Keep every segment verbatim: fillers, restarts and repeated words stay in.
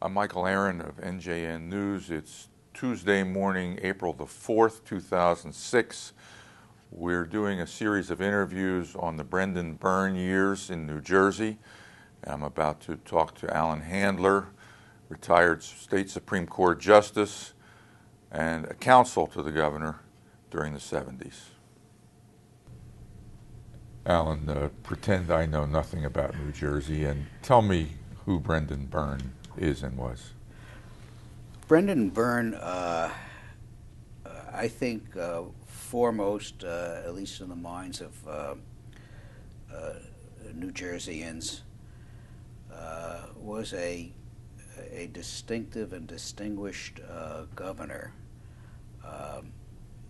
I'm Michael Aaron of N J N News. It's Tuesday morning, April the fourth, two thousand six. We're doing a series of interviews on the Brendan Byrne years in New Jersey. I'm about to talk to Alan Handler, retired state Supreme Court justice and a counsel to the governor during the seventies. Alan, uh, pretend I know nothing about New Jersey and tell me who Brendan Byrne is and was. Brendan Byrne, uh, I think uh, foremost, uh, at least in the minds of uh, uh, New Jerseyans, uh, was a, a distinctive and distinguished uh, governor. Um,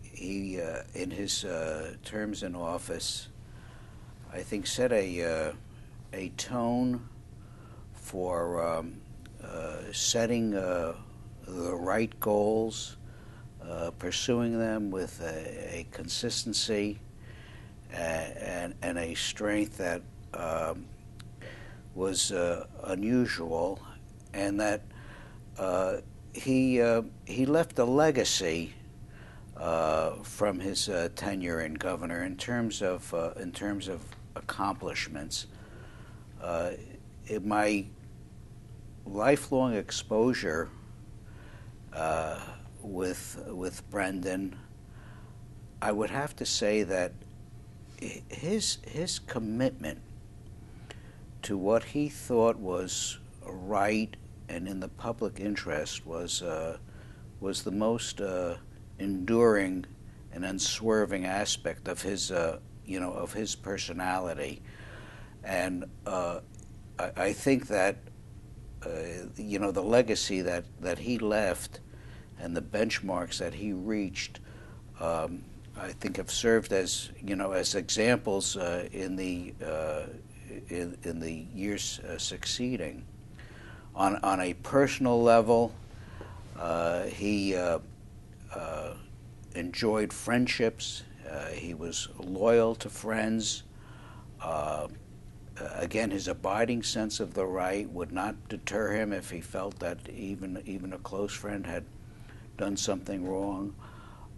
he, uh, in his uh, terms in office, I think set a, uh, a tone for um, uh, setting uh, the right goals, uh, pursuing them with a, a consistency and, and a strength that um, was uh, unusual, and that uh, he, uh, he left a legacy uh, from his uh, tenure in governor in terms of, uh, in terms of accomplishments. Uh, in my lifelong exposure uh, with with Brendan, I would have to say that his his commitment to what he thought was right and in the public interest was uh, was the most uh, enduring and unswerving aspect of his uh, you know of his personality, and uh, I, I think that. Uh, you know, the legacy that, that he left and the benchmarks that he reached, um, I think have served as, you know, as examples uh, in the uh, in, in the years uh, succeeding. On, on a personal level, uh, he uh, uh, enjoyed friendships. Uh, he was loyal to friends. Uh, Again, his abiding sense of the right would not deter him if he felt that even even a close friend had done something wrong.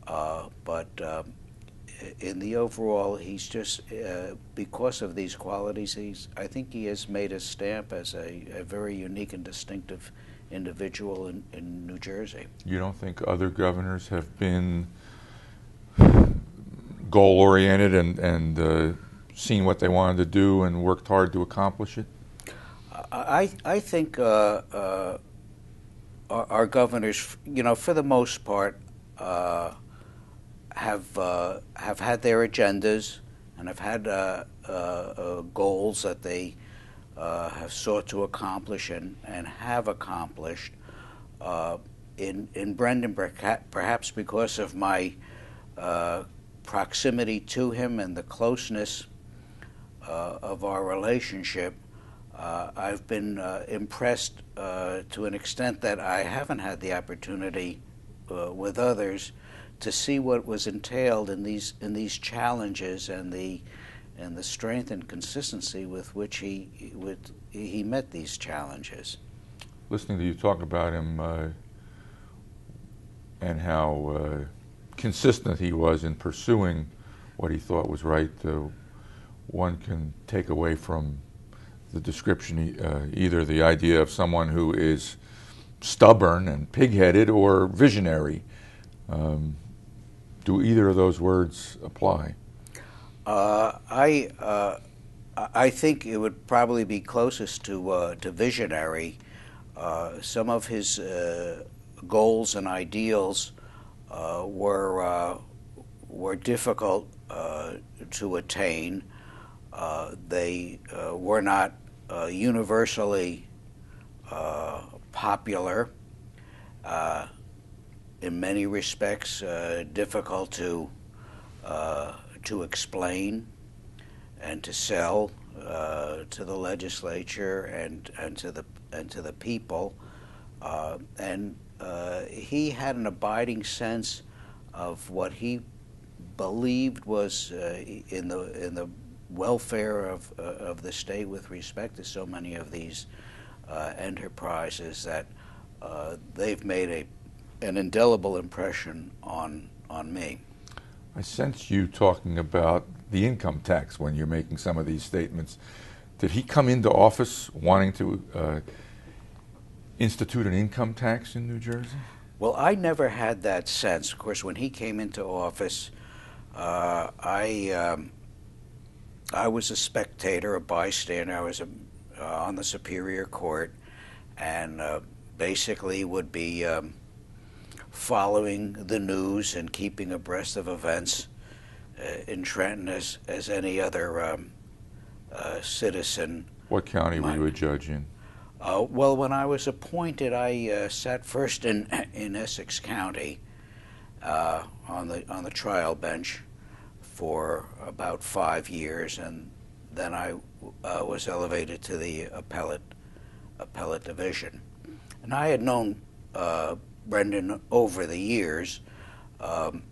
Uh, but uh, in the overall, he's just uh, because of these qualities, he's I think he has made a stamp as a, a very unique and distinctive individual in, in New Jersey. You don't think other governors have been goal-oriented and and. Uh seen what they wanted to do and worked hard to accomplish it? I I think uh, uh, our, our governors, you know, for the most part, uh, have uh, have had their agendas and have had uh, uh, uh, goals that they uh, have sought to accomplish and, and have accomplished. Uh, in in Brendenburg, perhaps because of my uh, proximity to him and the closeness Uh, of our relationship, uh, I've been uh, impressed uh, to an extent that I haven't had the opportunity uh, with others to see what was entailed in these in these challenges and the and the strength and consistency with which he with he met these challenges. Listening to you talk about him uh, and how uh, consistent he was in pursuing what he thought was right. Uh, one can take away from the description uh, either the idea of someone who is stubborn and pig-headed or visionary. Um, do either of those words apply? Uh, I uh, I think it would probably be closest to uh, to visionary. Uh, some of his uh, goals and ideals uh, were uh, were difficult uh, to attain. Uh, they uh, were not uh, universally uh, popular, uh, in many respects uh, difficult to, uh, to explain and to sell uh, to the legislature and, and, to the, and to the people. Uh, and uh, he had an abiding sense of what he believed was uh, in the, in the welfare of, uh, of the state with respect to so many of these uh, enterprises that uh, they've made a an indelible impression on on me. I sense you talking about the income tax when you're making some of these statements. Did he come into office wanting to uh, institute an income tax in New Jersey? Well, I never had that sense. Of course, when he came into office, uh, I um, I was a spectator, a bystander. I was a, uh, on the Superior Court, and uh, basically would be um, following the news and keeping abreast of events uh, in Trenton as, as any other um, uh, citizen. What county were you a judge in? Uh, well, when I was appointed, I uh, sat first in in Essex County uh, on the on the trial bench for about five years, and then I uh, was elevated to the appellate appellate division. And I had known uh, Brendan over the years, um,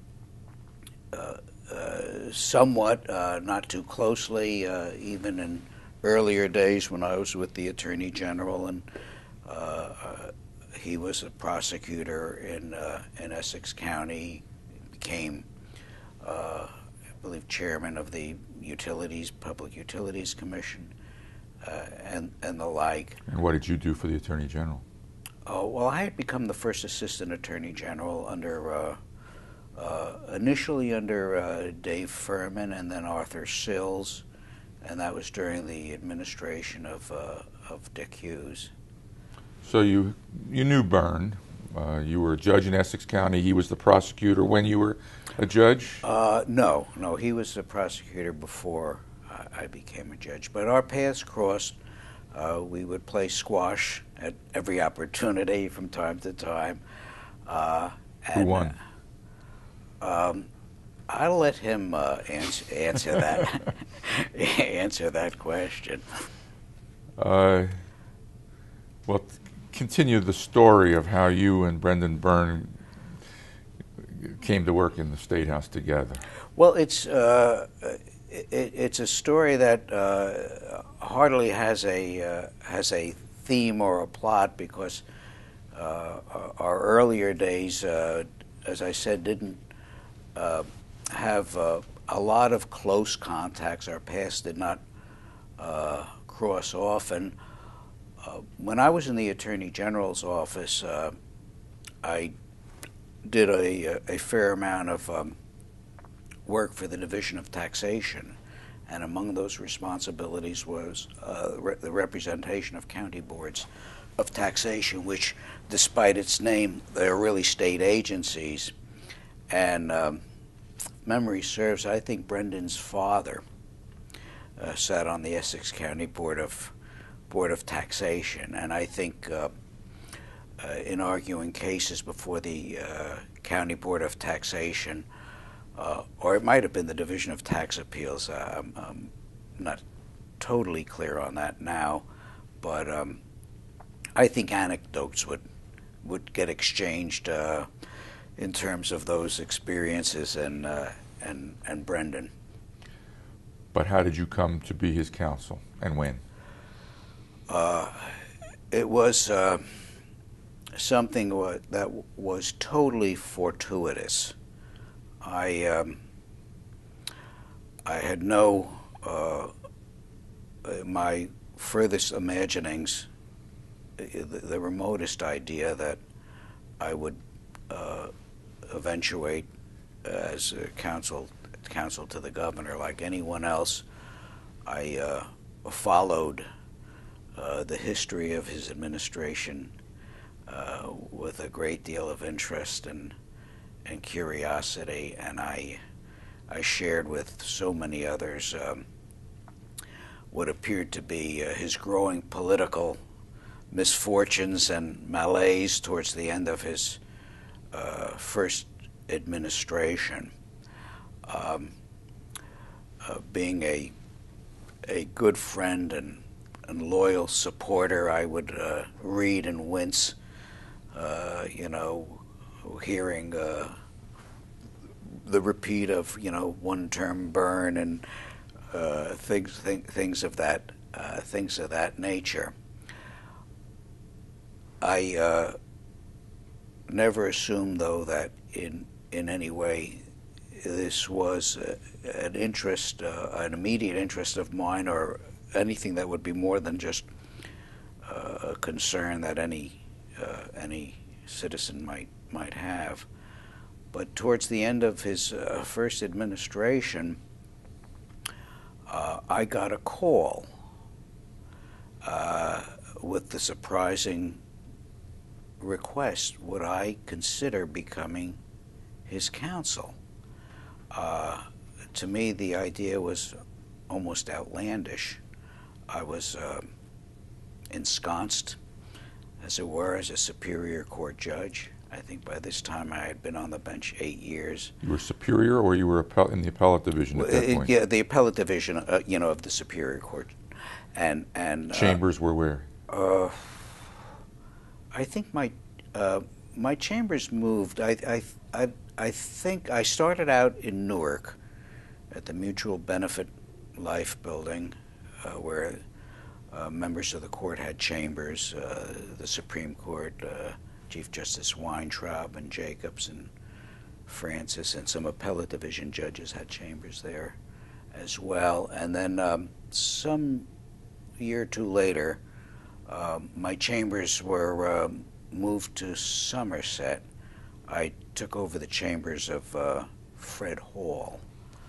uh, uh, somewhat, uh, not too closely, uh, even in earlier days when I was with the Attorney General, and uh, uh, he was a prosecutor in uh, in Essex County, became, uh, I believe, chairman of the Utilities Public Utilities Commission, uh, and and the like. And what did you do for the Attorney General? Oh, well, I had become the first Assistant Attorney General under uh, uh, initially under uh, Dave Fuhrman and then Arthur Sills. And that was during the administration of uh, of Dick Hughes. So you you knew Byrne. Uh, you were a judge in Essex County. He was the prosecutor when you were a judge? Uh, no, no. He was the prosecutor before I, I became a judge. But our paths crossed. Uh, we would play squash at every opportunity from time to time. Uh, and, Who won? Uh, um, I'll let him uh, answer, answer that answer that question. Uh, well, continue the story of how you and Brendan Byrne came to work in the State House together. Well, it's uh, it, it's a story that uh, hardly has a uh, has a theme or a plot, because uh, our earlier days, uh, as I said, didn't. Uh, have uh, a lot of close contacts. Our paths did not uh, cross often. Uh, when I was in the Attorney General's office, uh, I did a, a fair amount of um, work for the Division of Taxation, and among those responsibilities was uh, re the representation of county boards of taxation, which, despite its name, they're really state agencies. And um, memory serves, I think Brendan's father uh, sat on the Essex County Board of Board of Taxation, and I think uh, uh, in arguing cases before the uh, County Board of Taxation, uh, or it might have been the Division of Tax Appeals, uh, I'm, I'm not totally clear on that now, but um, I think anecdotes would would get exchanged uh, in terms of those experiences and uh, and and Brendan. But how did you come to be his counsel, and when? Uh, it was uh, something that was totally fortuitous. I um, I had no uh, my furthest imaginings, the remotest idea that I would. Uh, eventuate uh, as a counsel, counsel to the governor. Like anyone else, I uh, followed uh, the history of his administration uh, with a great deal of interest and and curiosity, and I I shared with so many others um, what appeared to be uh, his growing political misfortunes and malaise towards the end of his Uh, first administration. Um, uh, being a a good friend and, and loyal supporter, I would uh, read and wince, uh, you know, hearing uh, the repeat of, you know, one-term Byrne and uh, things th things of that uh, things of that nature. I. Uh, never assume, though, that in in any way this was uh, an interest, uh, an immediate interest of mine, or anything that would be more than just uh, a concern that any uh, any citizen might might have. But towards the end of his uh, first administration, uh, I got a call uh, with the surprising request, would I consider becoming his counsel? Uh, to me, the idea was almost outlandish. I was uh, ensconced, as it were, as a Superior Court judge. I think by this time I had been on the bench eight years. You were Superior, or you were in the Appellate Division at that point? Yeah, the Appellate Division, uh, you know, of the Superior Court. And, and chambers uh, were where? Uh, I think my uh, my chambers moved. I, I I I think I started out in Newark, at the Mutual Benefit Life Building, uh, where uh, members of the court had chambers. Uh, the Supreme Court, uh, Chief Justice Weintraub and Jacobs and Francis, and some appellate division judges had chambers there as well. And then um, some year or two later, Uh, my chambers were uh, moved to Somerset. I took over the chambers of uh, Fred Hall.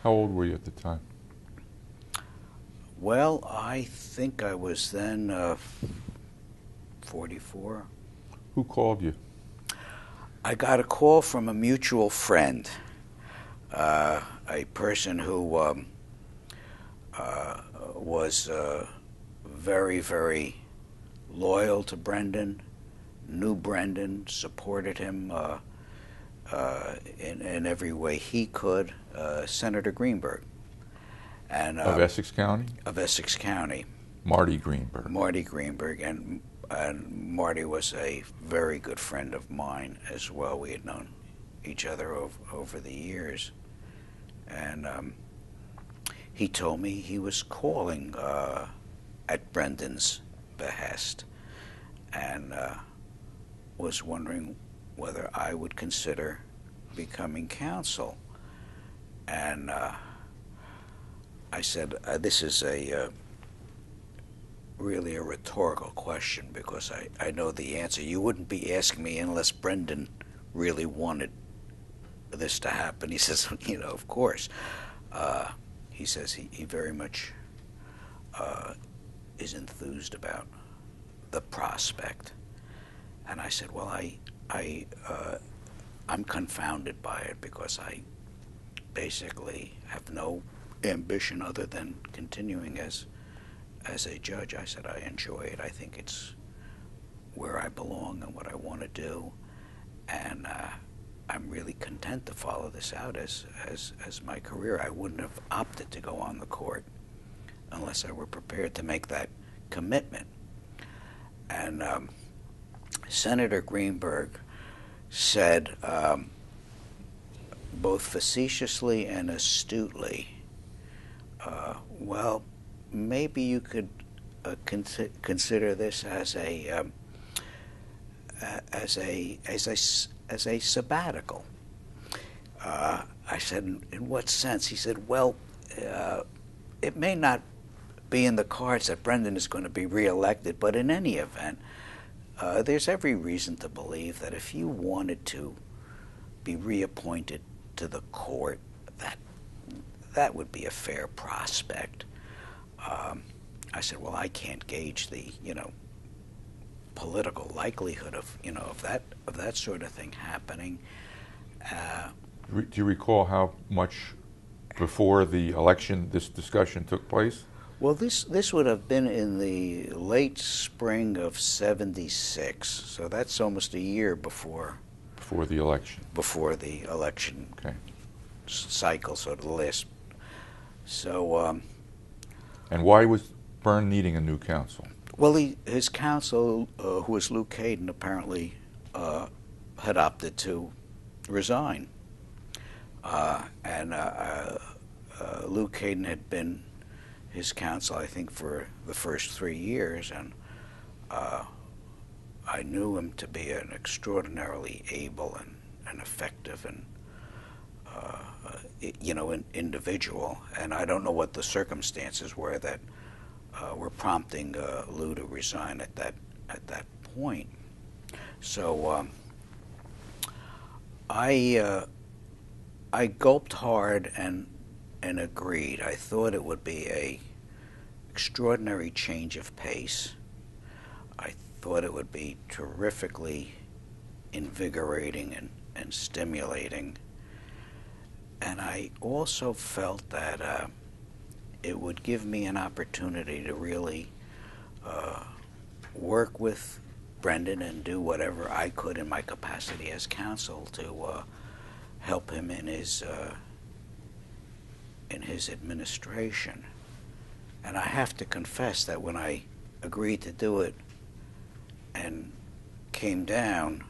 How old were you at the time? Well, I think I was then uh, forty-four. Who called you? I got a call from a mutual friend, uh, a person who um, uh, was uh, very, very loyal to Brendan, knew Brendan, supported him uh, uh, in, in every way he could, uh, Senator Greenberg. And, uh, of Essex County? Of Essex County. Marty Greenberg. Marty Greenberg, and, and Marty was a very good friend of mine as well. We had known each other over, over the years. And um, he told me he was calling uh, at Brendan's behest, and uh, was wondering whether I would consider becoming counsel. And uh, I said, uh, this is a uh, really a rhetorical question, because I, I know the answer. You wouldn't be asking me unless Brendan really wanted this to happen. He says, you know, of course. Uh, he says he, he very much uh, is enthused about the prospect. And I said, well, I, I, uh, I'm confounded by it, because I basically have no ambition other than continuing as, as a judge. I said, I enjoy it. I think it's where I belong and what I want to do. And uh, I'm really content to follow this out as, as, as my career. I wouldn't have opted to go on the court unless I were prepared to make that commitment. And um, Senator Greenberg said, um, both facetiously and astutely, uh, well, maybe you could uh, con consider this as a, um, uh, as a as a as a sabbatical. Uh, I said, in, in what sense? He said, well, uh, it may not be in the cards that Brendan is going to be reelected, but in any event, uh, there's every reason to believe that if you wanted to be reappointed to the court, that that would be a fair prospect. Um, I said, well, I can't gauge the you know political likelihood of you know of that of that sort of thing happening. Uh, Do you recall how much before the election this discussion took place? Well, this this would have been in the late spring of seventy-six, so that's almost a year before before the election. Before the election okay. cycle, so the list. So. Um, and why was Byrne needing a new counsel? Well, he, his counsel, uh, who was Lew Kaden, apparently uh, had opted to resign, uh, and uh, uh, uh, Lew Kaden had been his counsel, I think, for the first three years, and uh, I knew him to be an extraordinarily able and, and effective and uh, you know an individual, and I don't know what the circumstances were that uh, were prompting uh, Lew to resign at that at that point. So um, I uh, I gulped hard and and agreed. I thought it would be a extraordinary change of pace. I thought it would be terrifically invigorating and, and stimulating. And I also felt that uh, it would give me an opportunity to really uh, work with Brendan and do whatever I could in my capacity as counsel to uh, help him in his uh, in his administration. And I have to confess that when I agreed to do it and came down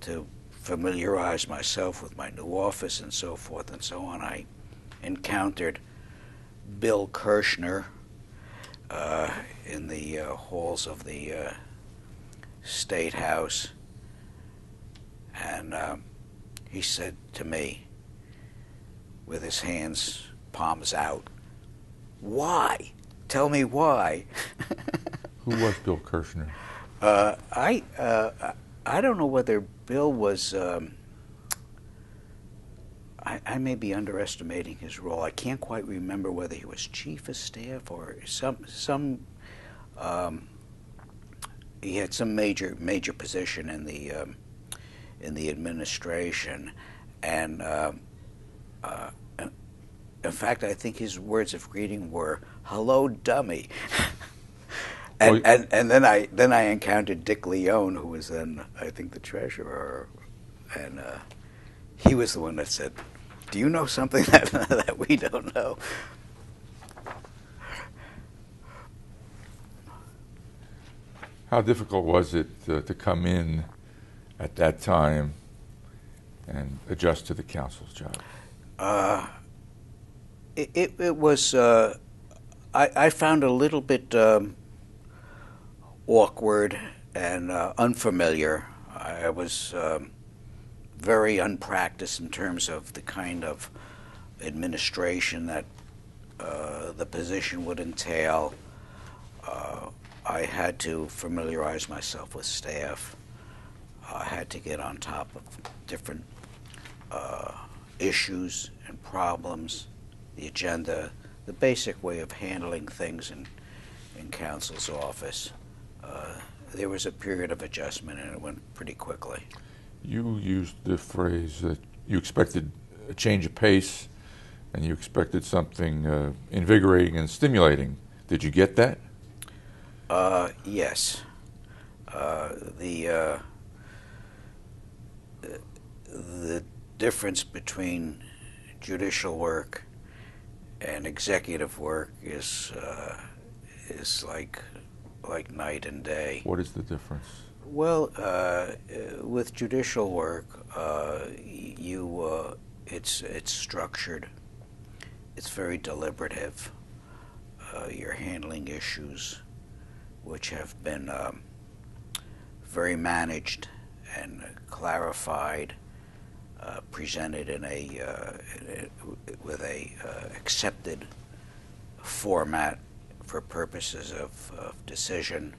to familiarize myself with my new office and so forth and so on, I encountered Bill Kirshner uh, in the uh, halls of the uh, State House, and uh, he said to me with his hands, palms out, "Why? Tell me why." Who was Bill Kirshner? Uh, I uh, I don't know whether Bill was. Um, I, I may be underestimating his role. I can't quite remember whether he was chief of staff or some some. Um, he had some major major position in the um, in the administration, and. Uh, uh, In fact, I think his words of greeting were "Hello, dummy," and, well, and and then I then I encountered Dick Leone, who was then I think the treasurer, and uh, he was the one that said, "Do you know something that that we don't know?" How difficult was it uh, to come in at that time and adjust to the counsel's job? Uh. It, it, it was, uh, I, I found a little bit um, awkward and uh, unfamiliar. I, I was um, very unpracticed in terms of the kind of administration that uh, the position would entail. Uh, I had to familiarize myself with staff. I had to get on top of different uh, issues and problems. The agenda, the basic way of handling things in, in counsel's office. Uh, there was a period of adjustment, and it went pretty quickly. You used the phrase that you expected a change of pace, and you expected something uh, invigorating and stimulating. Did you get that? Uh, yes. Uh, the, uh, the difference between judicial work and executive work is uh, is like like night and day. What is the difference? Well, uh, with judicial work, uh, you uh, it's it's structured. It's very deliberative. Uh, you're handling issues which have been um, very managed and clarified. Uh, presented in a, uh, in a with a uh, accepted format for purposes of, of decision.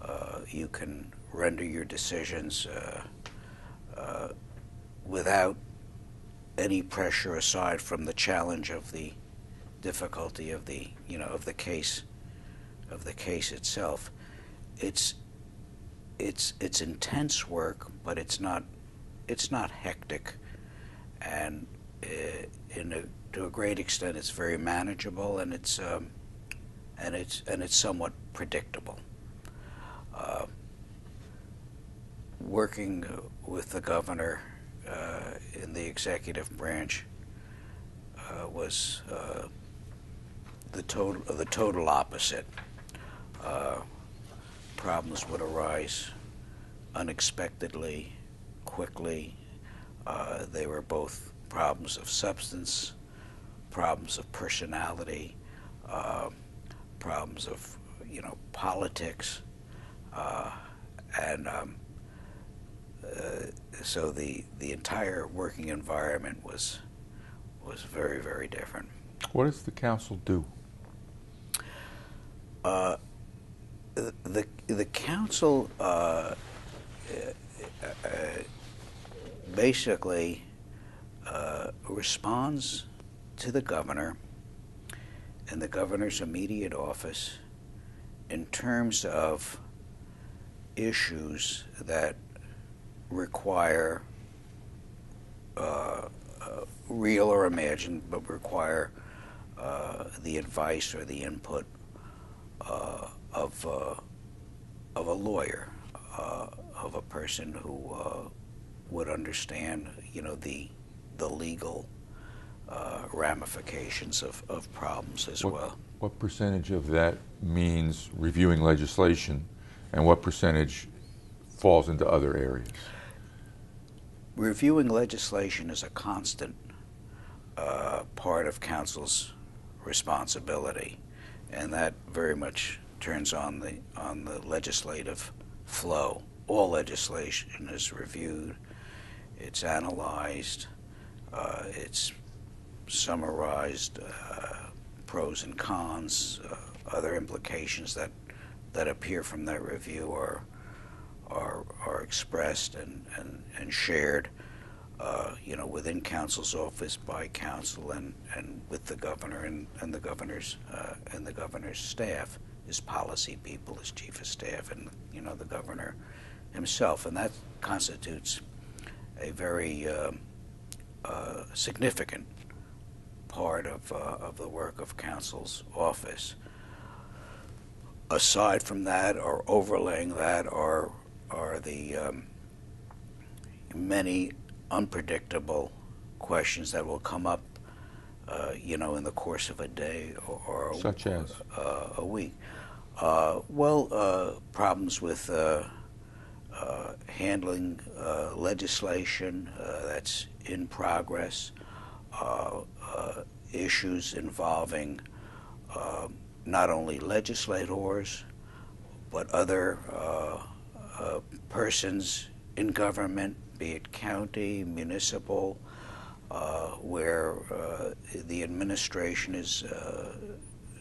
Uh, you can render your decisions uh, uh, without any pressure aside from the challenge of the difficulty of the you know of the case of the case itself. It's it's it's intense work, but it's not. It's not hectic, and uh, in a, to a great extent, it's very manageable, and it's um, and it's and it's somewhat predictable. Uh, working with the governor uh, in the executive branch uh, was uh, the total the total opposite. Uh, problems would arise unexpectedly. Quickly, uh, they were both problems of substance, problems of personality, uh, problems of you know politics, uh, And um, uh, so the the entire working environment was was very, very different. What does the council do? Uh, the the council uh, uh, basically uh, responds to the governor and the governor's immediate office in terms of issues that require uh, uh, real or imagined, but require uh, the advice or the input uh, of uh, of a lawyer, uh, of a person who uh, would understand, you know, the the legal uh, ramifications of, of problems as what, well. What percentage of that means reviewing legislation, and what percentage falls into other areas? Reviewing legislation is a constant uh, part of council's responsibility, and that very much turns on the on the legislative flow. All legislation is reviewed, it's analyzed, uh, it's summarized, uh, pros and cons, uh, other implications that that appear from that review are are, are expressed and, and, and shared, uh, you know, within council's office, by council, and, and with the governor and, and the governor's uh, and the governor's staff, his policy people, his chief of staff, and, you know, the governor himself. And that constitutes a very uh, uh, significant part of, uh, of the work of council's office. Aside from that, or overlaying that, are are the um, many unpredictable questions that will come up, uh, you know, in the course of a day or, or such a, as uh, a week. Uh, well, uh, problems with uh, uh, handling uh, legislation uh, that's in progress, uh, uh, issues involving. Uh, not only legislators, but other uh, uh, persons in government, be it county, municipal, uh, where uh, the administration is uh,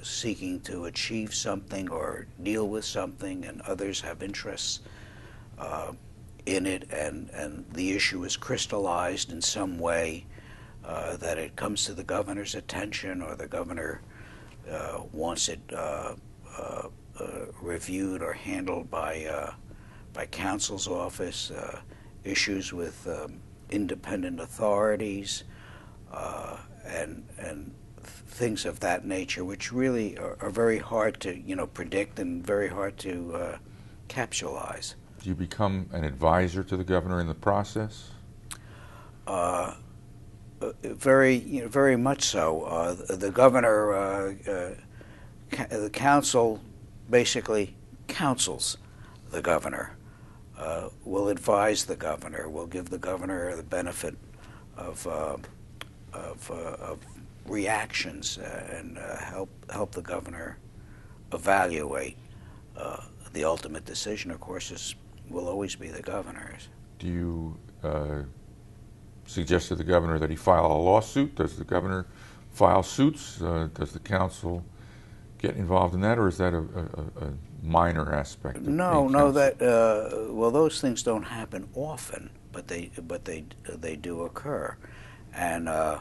seeking to achieve something or deal with something, and others have interests uh, in it, and, and the issue is crystallized in some way uh, that it comes to the governor's attention, or the governor Uh, wants it uh, uh, uh, reviewed or handled by uh, by council's office, uh, issues with um, independent authorities, uh, and and things of that nature, which really are, are very hard to, you know, predict and very hard to uh, capsulize. Do you become an advisor to the governor in the process? Uh, Uh, very, you know, very much so. Uh, the, the governor, uh, uh, ca the council, basically counsels the governor. Uh, will advise the governor. Will give the governor the benefit of uh, of, uh, of reactions uh, and uh, help help the governor evaluate. Uh, the ultimate decision, of course, is will always be the governor's. Do you? Uh Suggest to the governor that he file a lawsuit? Does the governor file suits? Uh, does the council get involved in that, or is that a, a, a minor aspect? Of no, no. Council? That uh, well, those things don't happen often, but they but they they do occur, and uh,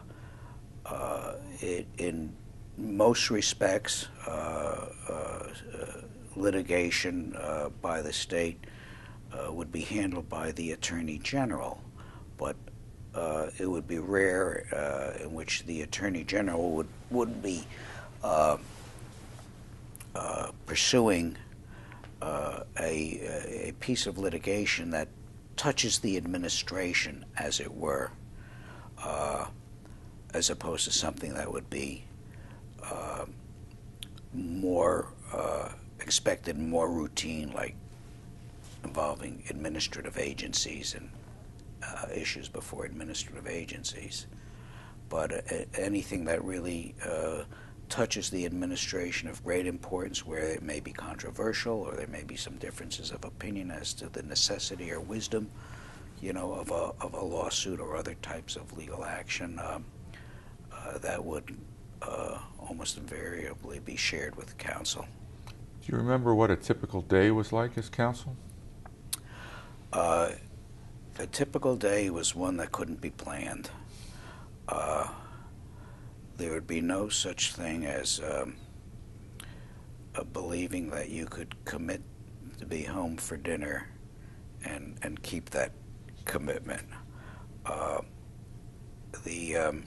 uh, it, in most respects, uh, uh, litigation uh, by the state uh, would be handled by the Attorney General, but. Uh, it would be rare uh, in which the Attorney General would, would be uh, uh, pursuing uh, a, a piece of litigation that touches the administration, as it were, uh, as opposed to something that would be uh, more uh, expected, more routine, like involving administrative agencies and Uh, issues before administrative agencies, but uh, anything that really uh, touches the administration of great importance, where it may be controversial or there may be some differences of opinion as to the necessity or wisdom, you know, of a, of a lawsuit or other types of legal action, um, uh, that would uh, almost invariably be shared with counsel. Do you remember what a typical day was like as counsel? Uh, the typical day was one that couldn't be planned. Uh, There would be no such thing as um, uh, believing that you could commit to be home for dinner and and keep that commitment. Uh, the um,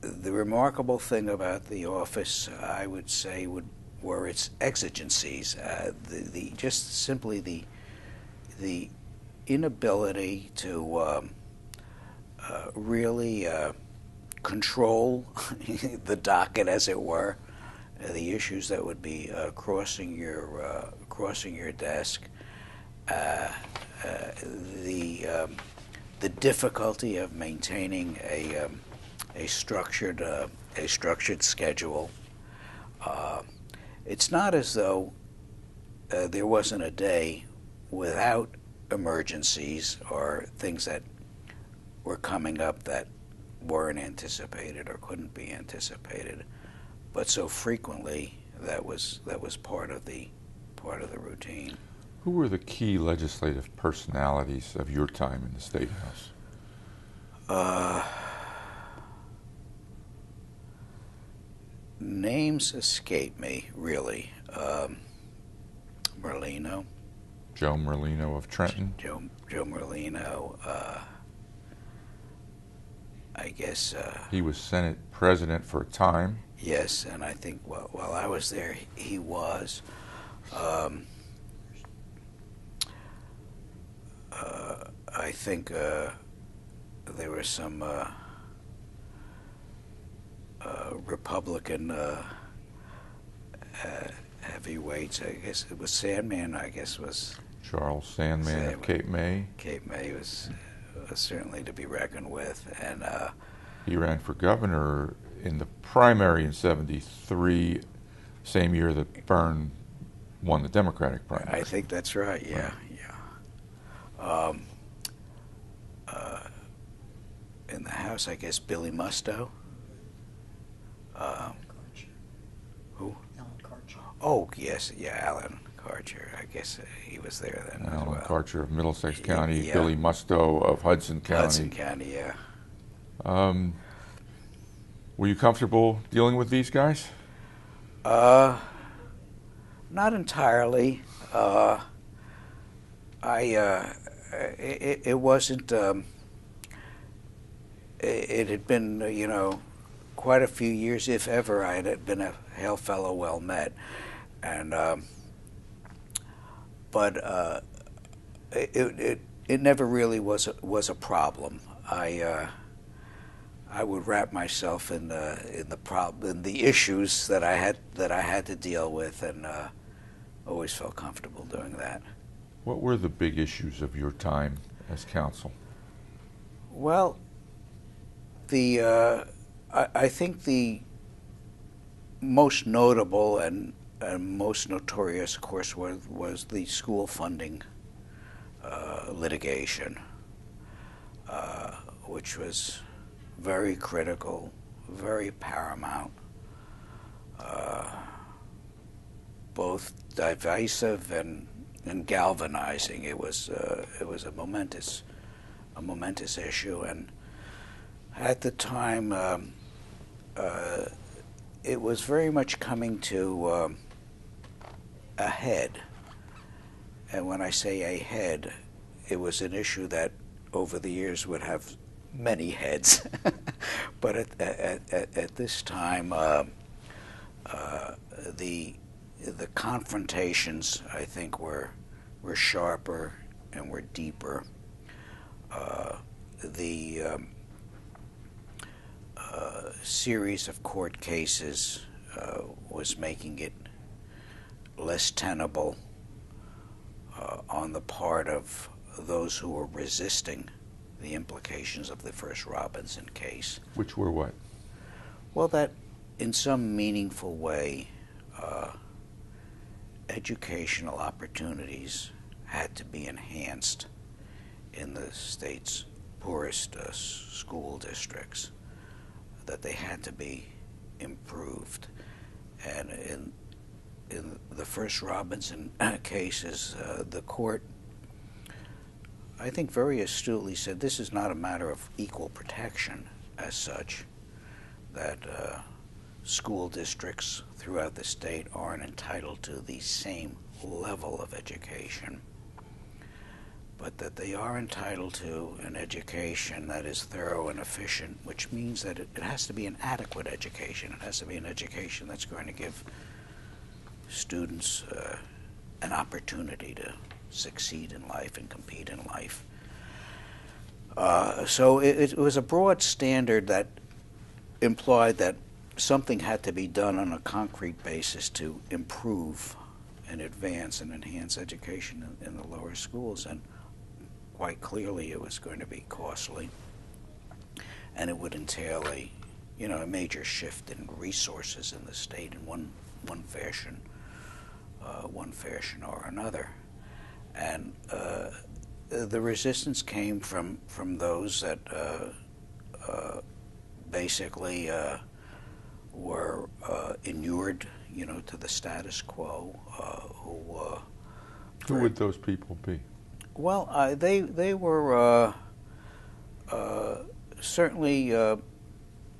the remarkable thing about the office, I would say, would were its exigencies. Uh, the the just simply the the inability to um, uh, really. Uh, control the docket, as it were, uh, the issues that would be uh, crossing your uh, crossing your desk, uh, uh, the um, the difficulty of maintaining a um, a structured uh, a structured schedule. Uh, it's not as though uh, there wasn't a day without emergencies or things that were coming up that weren't anticipated or couldn't be anticipated, but so frequently that was that was part of the part of the routine. Who were the key legislative personalities of your time in the State House? Uh, names escape me, really. Um, Merlino, Joe Merlino of Trenton. Joe Joe Merlino. Uh, I guess uh, he was Senate President for a time. Yes, and I think while, while I was there, he was. Um, uh, I think uh, there were some uh, uh, Republican uh, uh, heavyweights. I guess it was Sandman. I guess was Charles Sandman, Sandman of Cape May. Cape May was. Certainly to be reckoned with, and uh, he ran for governor in the primary in seventy-three, same year that Byrne won the Democratic primary. I think that's right. Yeah, right. yeah. Um, uh, in the House, I guess Billy Musto. Um, who? Alan Karcher. Oh yes, yeah, Alan. Karcher, I guess he was there then. Alan as well. Karcher of Middlesex County, yeah. Billy Musto of Hudson County. Hudson County, yeah. Um, were you comfortable dealing with these guys? Uh, not entirely. Uh, I uh, it, it wasn't. Um, it, it had been, you know, quite a few years, if ever, I had been a hail fellow well met, and. Um, But uh, it, it it never really was a, was a problem. I uh, I would wrap myself in the in the prob in the issues that I had that I had to deal with, and uh, always felt comfortable doing that. What were the big issues of your time as counsel? Well, the uh, I, I think the most notable and. And most notorious, of course, was, was the school funding uh, litigation, uh, which was very critical, very paramount, uh, both divisive and, and galvanizing. It was uh, it was a momentous a momentous issue, and at the time, um, uh, it was very much coming to. Um, A head, and when I say a head, it was an issue that over the years would have many heads, but at, at, at, at this time, uh, uh, the the confrontations, I think, were were sharper and were deeper. Uh, the um, uh, series of court cases uh, was making it less tenable uh, on the part of those who were resisting the implications of the first Robinson case. Which were what? Well, that in some meaningful way, uh, educational opportunities had to be enhanced in the state's poorest uh, school districts, that they had to be improved. And in, in the first Robinson cases, uh, the court, I think, very astutely said this is not a matter of equal protection as such, that uh, school districts throughout the state aren't entitled to the same level of education, but that they are entitled to an education that is thorough and efficient, which means that it, it has to be an adequate education. It has to be an education that's going to give students uh, an opportunity to succeed in life and compete in life. Uh, so it, it was a broad standard that implied that something had to be done on a concrete basis to improve and advance and enhance education in, in the lower schools, and quite clearly it was going to be costly, and it would entail a, you know, a major shift in resources in the state in one one fashion, uh, one fashion or another. And uh, the resistance came from from those that uh, uh, basically uh, were uh, inured, you know, to the status quo. Uh, who uh, who would those people be? Well, uh, they they were uh, uh, certainly uh,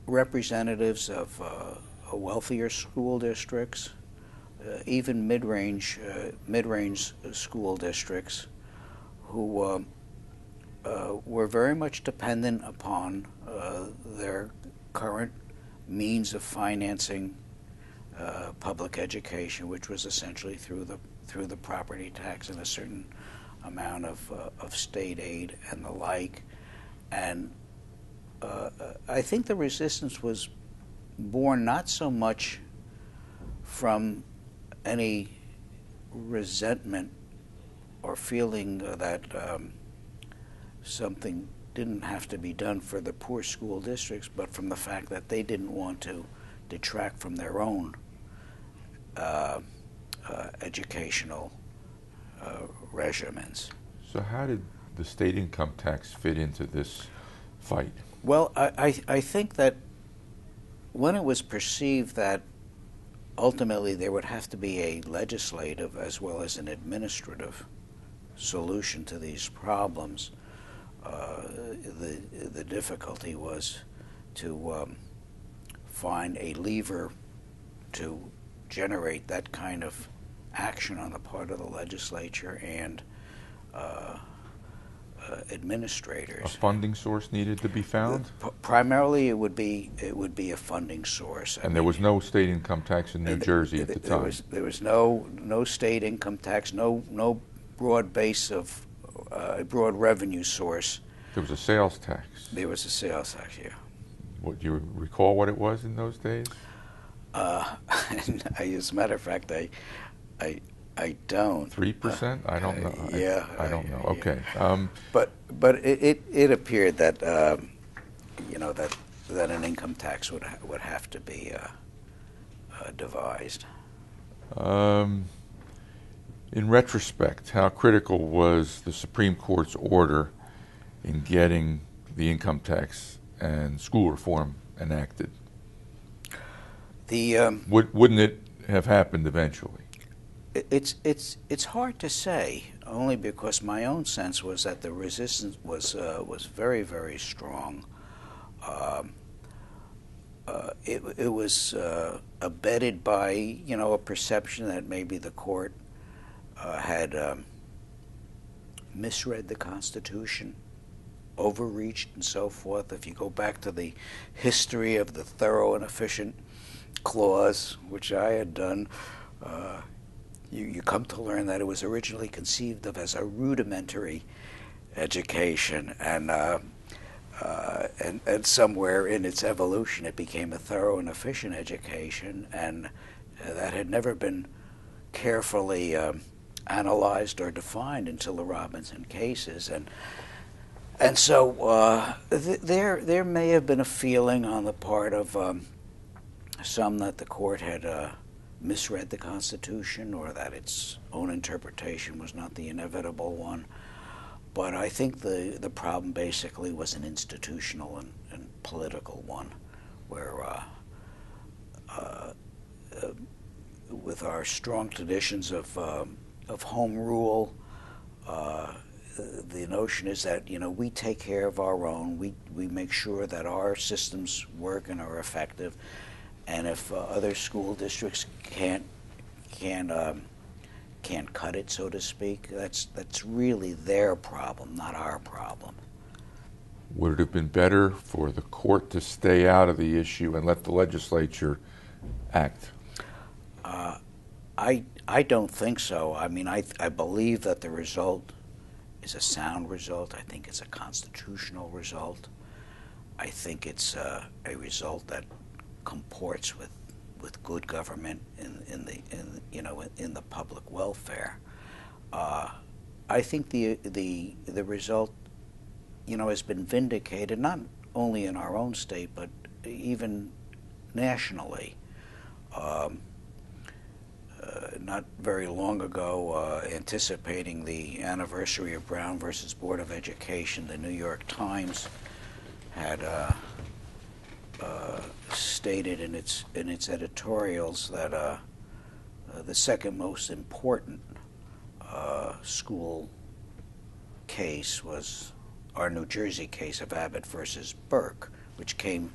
representatives of uh, wealthier school districts. Uh, even mid-range, uh, mid-range school districts, who uh, uh, were very much dependent upon uh, their current means of financing uh, public education, which was essentially through the through the property tax and a certain amount of uh, of state aid and the like. And uh, I think the resistance was born not so much from any resentment or feeling that um, something didn't have to be done for the poor school districts, but from the fact that they didn't want to detract from their own uh, uh, educational uh, regimens. So how did the state income tax fit into this fight? Well, I, I, I think that when it was perceived that ultimately there would have to be a legislative as well as an administrative solution to these problems, uh, the, the difficulty was to um, find a lever to generate that kind of action on the part of the legislature and uh, uh, administrators. A funding source needed to be found? The, primarily it would be it would be a funding source. I and mean, there was no state income tax in New th Jersey th at the there time. Was, there was no no state income tax, no no broad base of a uh, broad revenue source. There was a sales tax. There was a sales tax, yeah. What, do you recall what it was in those days? Uh, as a matter of fact, I I I don't. Three percent? Uh, I don't know. Uh, yeah, I, I don't know. Uh, okay. Yeah. Um, but but it, it it appeared that um, you know that that an income tax would ha would have to be uh, uh, devised. Um, in retrospect, how critical was the Supreme Court's order in getting the income tax and school reform enacted? The um, would wouldn't it have happened eventually? It's it's it's hard to say, only because my own sense was that the resistance was uh, was very very strong. Um, uh, it it was uh, abetted by, you know, a perception that maybe the court uh, had um, misread the Constitution, overreached, and so forth. If you go back to the history of the thorough and efficient clause, which I had done. Uh, You, you come to learn that it was originally conceived of as a rudimentary education, and uh, uh, and, and somewhere in its evolution it became a thorough and efficient education, and uh, that had never been carefully um, analyzed or defined until the Robinson cases. And and so uh, th there there may have been a feeling on the part of um, some that the court had uh, misread the Constitution, or that its own interpretation was not the inevitable one. But I think the, the problem basically was an institutional and, and political one, where uh, uh, uh, with our strong traditions of, um, of home rule, uh, the notion is that, you know, we take care of our own, we, we make sure that our systems work and are effective, and if uh, other school districts can't, can't, um, can't cut it, so to speak, that's, that's really their problem, not our problem. Would it have been better for the court to stay out of the issue and let the legislature act? Uh, I, I don't think so. I mean, I, I believe that the result is a sound result. I think it's a constitutional result. I think it's uh, a result that comports with, with good government in, in the in, you know in, in the public welfare. Uh, I think the the the result, you know, has been vindicated not only in our own state but even nationally. Um, Uh, not very long ago, uh, anticipating the anniversary of Brown versus Board of Education, the New York Times had uh, uh, stated in its in its editorials that uh, uh, the second most important uh, school case was our New Jersey case of Abbott versus Burke, which came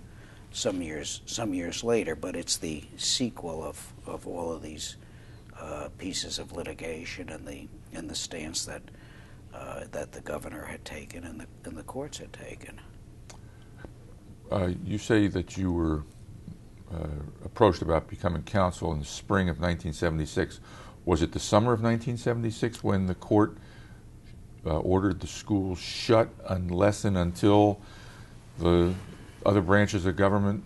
some years some years later, but it's the sequel of of all of these Uh, pieces of litigation and the and the stance that uh, that the governor had taken and the and the courts had taken. Uh, you say that you were uh, approached about becoming counsel in the spring of nineteen seventy-six. Was it the summer of nineteen seventy-six when the court uh, ordered the schools shut unless and until the other branches of government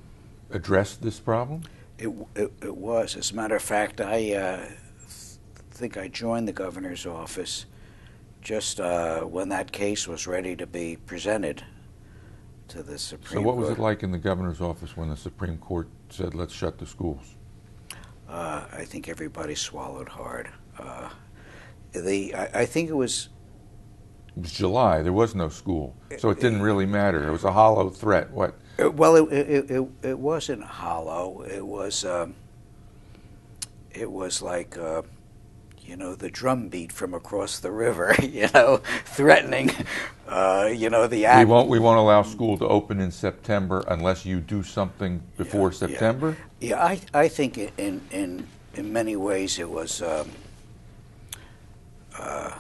addressed this problem? It, it, it was. As a matter of fact, I uh, th think I joined the governor's office just uh, when that case was ready to be presented to the Supreme Court. So what was it like in the governor's office when the Supreme Court said, let's shut the schools? Uh, I think everybody swallowed hard. Uh, the I, I think it was... It was July. There was no school. So it didn't really matter. It was a hollow threat. What? Well, it, it, it, it wasn't hollow. It was, um, it was like, uh, you know, the drumbeat from across the river, you know, threatening, uh, you know, the act. We won't, we won't allow school to open in September unless you do something before yeah, September? Yeah, yeah I, I think in, in, in many ways it was, um, uh,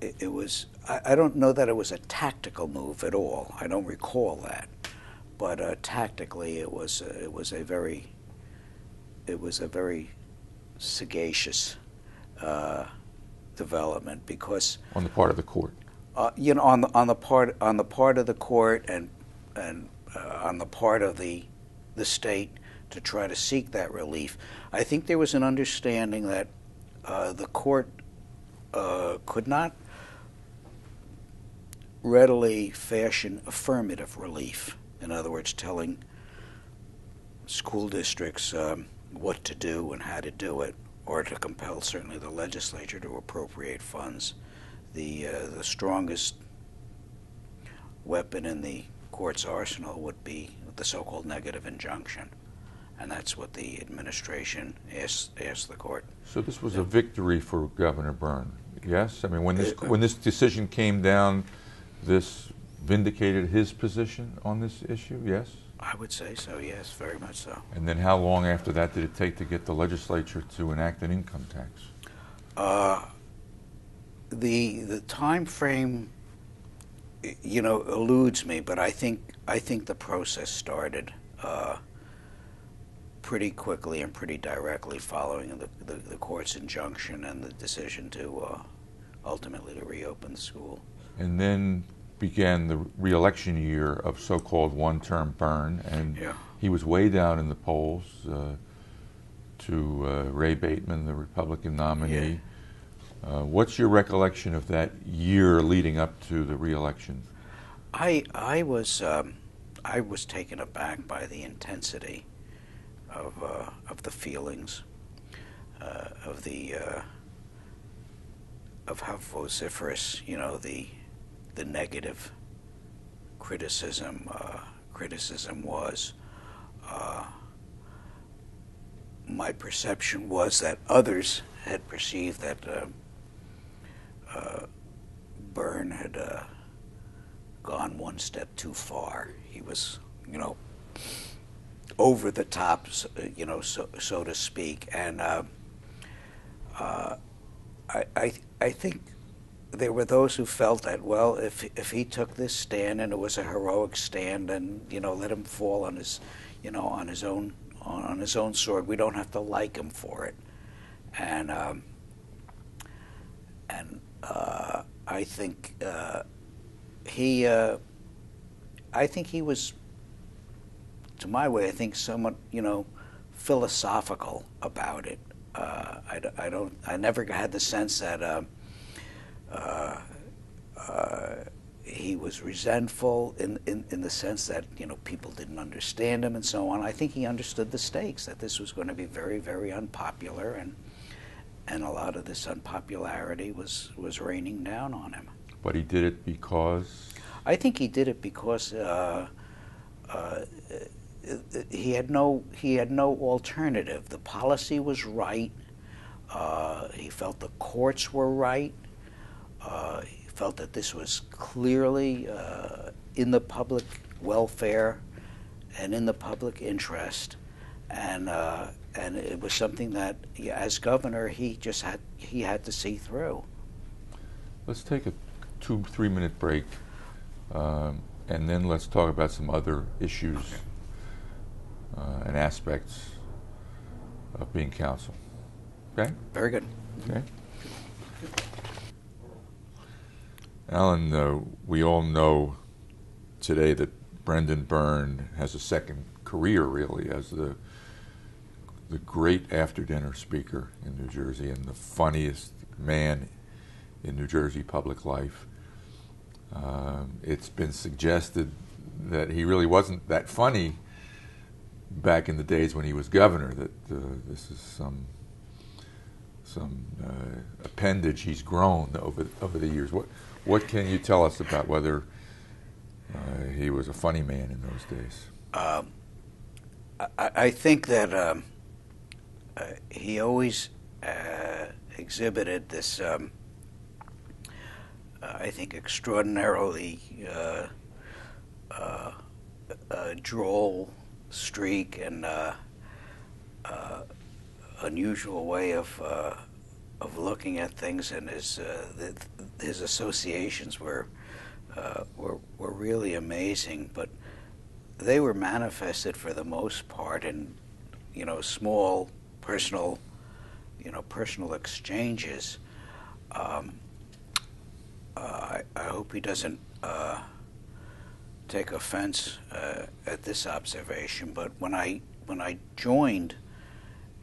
it, it was, I don't know that it was a tactical move at all. I don't recall that, but uh, tactically, it was uh, it was a very it was a very sagacious uh, development because on the part of the court, uh, you know, on the on the part on the part of the court and and uh, on the part of the the state to try to seek that relief. I think there was an understanding that uh, the court uh, could not readily fashion affirmative relief. In other words, telling school districts um, what to do and how to do it, or to compel certainly the legislature to appropriate funds. The, uh, the strongest weapon in the court's arsenal would be the so-called negative injunction. And that's what the administration asked, asked the court. So this was a victory for Governor Byrne, yes? I mean, when this, when this decision came down, this vindicated his position on this issue, yes? I would say so, yes, very much so. And then how long after that did it take to get the legislature to enact an income tax? Uh, the the time frame, you know, eludes me, but I think, I think the process started uh, pretty quickly and pretty directly following the, the, the court's injunction and the decision to uh, ultimately to reopen the school. And then began the re-election year of so-called one-term Byrne, and yeah. he was way down in the polls uh, to uh, Ray Bateman, the Republican nominee. Yeah. Uh, what's your recollection of that year leading up to the re-election? I I was um, I was taken aback by the intensity of, uh, of the feelings, uh, of the, uh, of how vociferous, you know, the, the negative criticism, uh, criticism was. Uh, my perception was that others had perceived that uh, uh, Byrne had uh, gone one step too far. He was, you know, over the top, you know, so, so to speak. And uh, uh, I, I, I think there were those who felt that, well, if if he took this stand and it was a heroic stand, and you know, let him fall on his, you know, on his own on, on his own sword. We don't have to like him for it. And um, and uh, I think uh, he, uh, I think he was, to my way, I think somewhat, you know, philosophical about it. Uh, I, I don't, I never had the sense that uh, uh, uh, he was resentful in, in, in the sense that, you know, people didn't understand him and so on. I think he understood the stakes, that this was going to be very, very unpopular, and and a lot of this unpopularity was, was raining down on him. But he did it because? I think he did it because uh, uh, he had no he had no alternative. The policy was right. Uh, he felt the courts were right. Uh, he felt that this was clearly uh, in the public welfare and in the public interest, and uh, and it was something that, as governor, he just had he had to see through. Let's take a two three minute break, um, and then let's talk about some other issues. Okay. Uh, and aspects of being counsel. Okay? Very good. Okay. Alan, uh, we all know today that Brendan Byrne has a second career, really, as the the great after-dinner speaker in New Jersey and the funniest man in New Jersey public life. Um, it's been suggested that he really wasn't that funny back in the days when he was governor, that uh, this is some some uh, appendage he's grown over over the years. What what can you tell us about whether uh, he was a funny man in those days? Um, I, I think that um, uh, he always uh, exhibited this, um, uh, I think, extraordinarily uh, uh, uh, droll streak and uh, uh, unusual way of uh, of looking at things, and his uh, the, his associations were uh, were were really amazing. But they were manifested for the most part in, you know, small personal, you know, personal exchanges. Um, uh, I, I hope he doesn't Uh, take offense uh, at this observation, but when I when I joined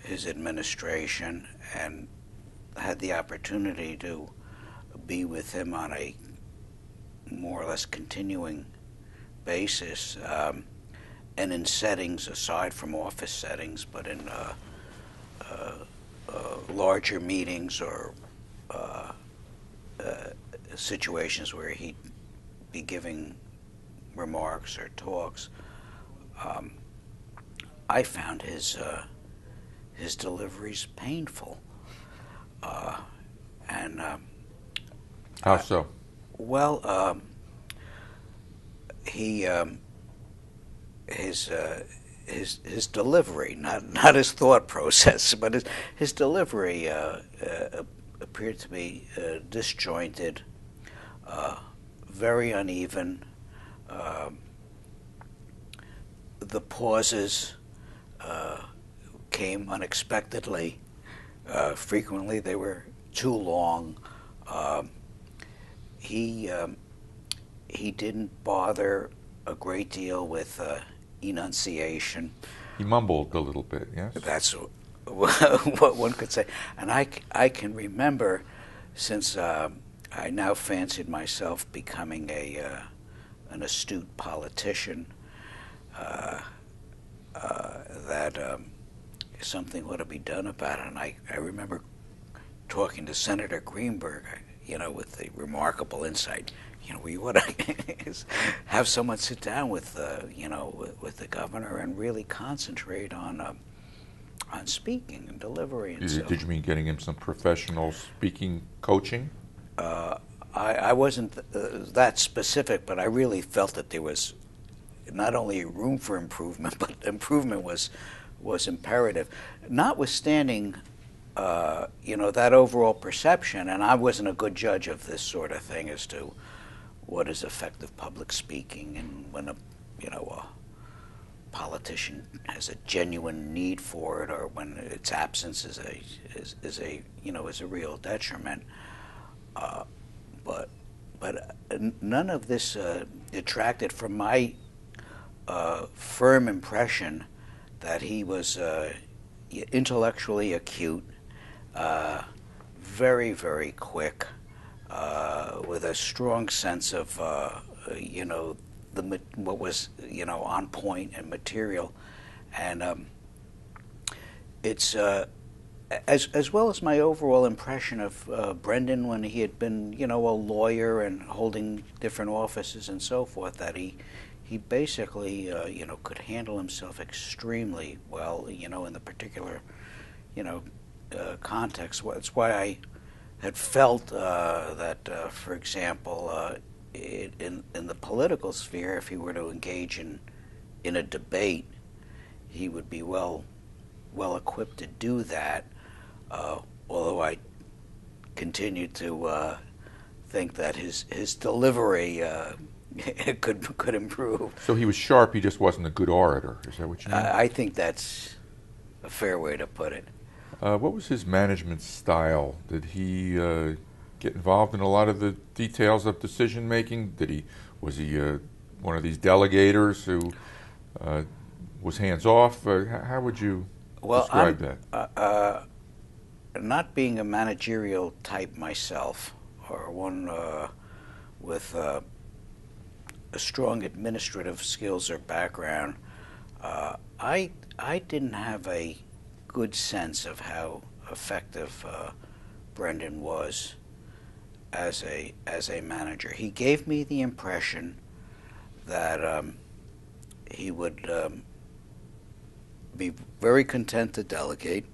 his administration and had the opportunity to be with him on a more or less continuing basis, um, and in settings aside from office settings, but in uh, uh, uh, larger meetings or uh, uh, situations where he'd be giving remarks or talks, um, I found his uh, his deliveries painful. Uh, and um, how so? I, well, um, he um, his uh, his his delivery, not not his thought process, but his his delivery uh, uh, appeared to be uh, disjointed, uh, very uneven. Um, the pauses uh, came unexpectedly. Uh, frequently, they were too long. Um, he um, he didn't bother a great deal with uh, enunciation. He mumbled a little bit. Yes, that's what one could say. And I I can remember, since uh, I now fancied myself becoming a uh, an astute politician, uh, uh, that um, something ought to be done about it. And I, I remember talking to Senator Greenberg, you know, with the remarkable insight, you know, we ought to have someone sit down with, uh, you know, with, with the governor and really concentrate on uh, on speaking and delivery. And did, so. Did you mean getting him some professional speaking coaching? Uh, I, I wasn't th uh, that specific, but I really felt that there was not only room for improvement, but improvement was was imperative. Notwithstanding, uh, you know, that overall perception, and I wasn't a good judge of this sort of thing as to what is effective public speaking and when a, you know, a politician has a genuine need for it or when its absence is a is, is a you know is a real detriment. Uh, but but none of this uh, detracted from my uh, firm impression that he was uh, intellectually acute, uh, very, very quick, uh, with a strong sense of, uh, you know, the what was, you know, on point and material. And um, it's, uh, as, as well as my overall impression of uh, Brendan when he had been, you know, a lawyer and holding different offices and so forth, that he, He basically, uh, you know, could handle himself extremely well, you know, in the particular, you know, uh, context. That's why I had felt uh, that, uh, for example, uh, it, in in the political sphere, if he were to engage in in a debate, he would be well well equipped to do that. Uh, although I continued to uh, think that his his delivery. Uh, It could could improve. So he was sharp. He just wasn't a good orator. Is that what you mean? Uh, I think that's a fair way to put it. Uh, what was his management style? Did he uh, get involved in a lot of the details of decision making? Did he was he uh, one of these delegators who uh, was hands off? Uh, how would you well, describe I'm, that? Uh, uh, not being a managerial type myself, or one uh, with. Uh, a strong administrative skills or background, uh, I, I didn't have a good sense of how effective uh, Brendan was as a, as a manager. He gave me the impression that um, he would um, be very content to delegate.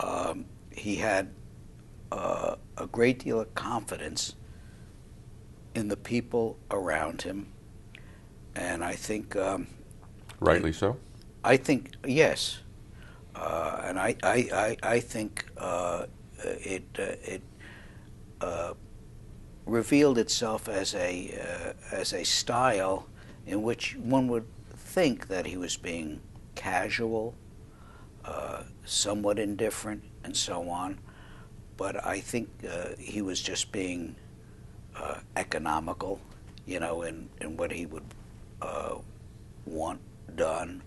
Um, he had uh, a great deal of confidence in the people around him, and I think um, rightly so. I think yes, uh, and I I I, I think uh, it uh, it uh, revealed itself as a uh, as a style in which one would think that he was being casual, uh, somewhat indifferent, and so on, but I think uh, he was just being. Uh, economical, you know, in, in what he would uh, want done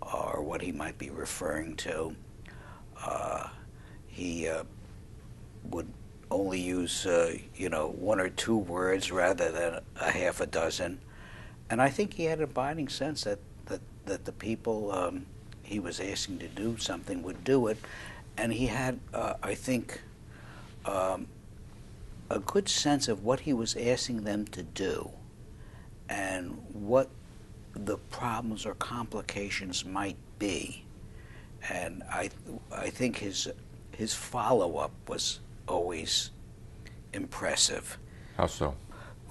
or what he might be referring to. Uh, he uh, would only use, uh, you know, one or two words rather than a half a dozen. And I think he had an abiding sense that, that, that the people um, he was asking to do something would do it. And he had, uh, I think, um, a good sense of what he was asking them to do and what the problems or complications might be. And I, I think his, his follow-up was always impressive. How so?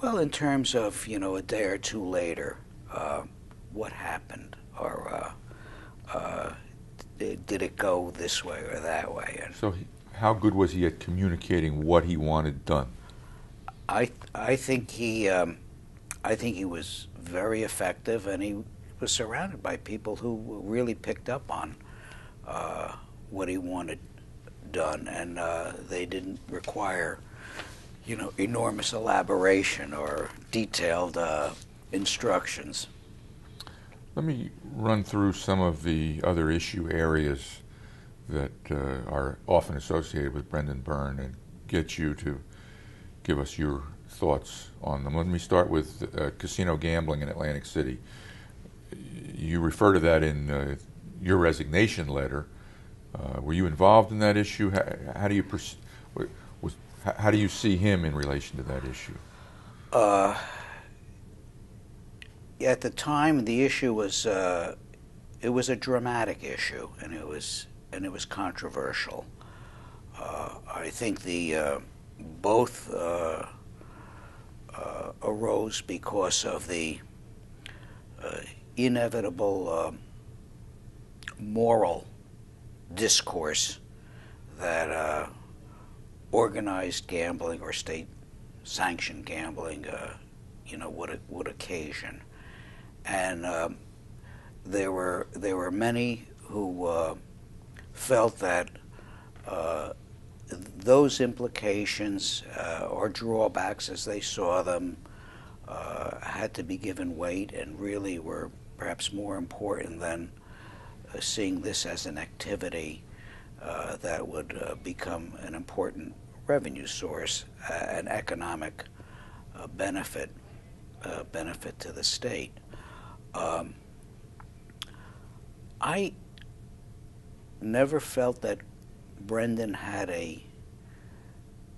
Well, in terms of, you know, a day or two later, uh, what happened? Or uh, uh, did it go this way or that way? And so he how good was he at communicating what he wanted done? I I think he um, I think he was very effective, and he was surrounded by people who really picked up on uh, what he wanted done, and uh, they didn't require, you know, enormous elaboration or detailed uh, instructions. Let me run through some of the other issue areas that uh, are often associated with Brendan Byrne and get you to give us your thoughts on them. Let me start with uh, casino gambling in Atlantic City. You refer to that in uh, your resignation letter. Uh, were you involved in that issue? How, how do you pers- was, how do you see him in relation to that issue? Uh, at the time, the issue was uh, it was a dramatic issue, and it was and it was controversial. Uh, I think the uh, both uh, uh, arose because of the uh, inevitable uh, moral discourse that uh, organized gambling or state-sanctioned gambling, uh, you know, would would occasion, and um, there were there were many who uh, felt that uh, those implications uh, or drawbacks, as they saw them, uh, had to be given weight and really were perhaps more important than seeing this as an activity uh, that would uh, become an important revenue source, uh, an economic uh, benefit uh, benefit to the state. Um, I never felt that Brendan had a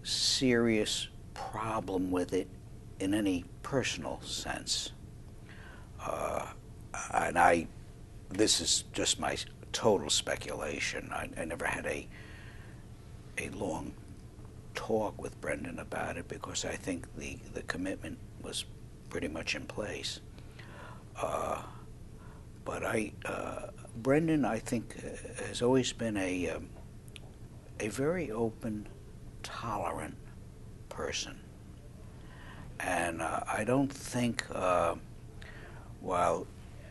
serious problem with it in any personal sense, uh, and I. This is just my total speculation. I, I never had a a long talk with Brendan about it because I think the, the commitment was pretty much in place. Uh, but I uh, Brendan, I think, uh, has always been a um, a very open, tolerant person, and uh, I don't think uh, while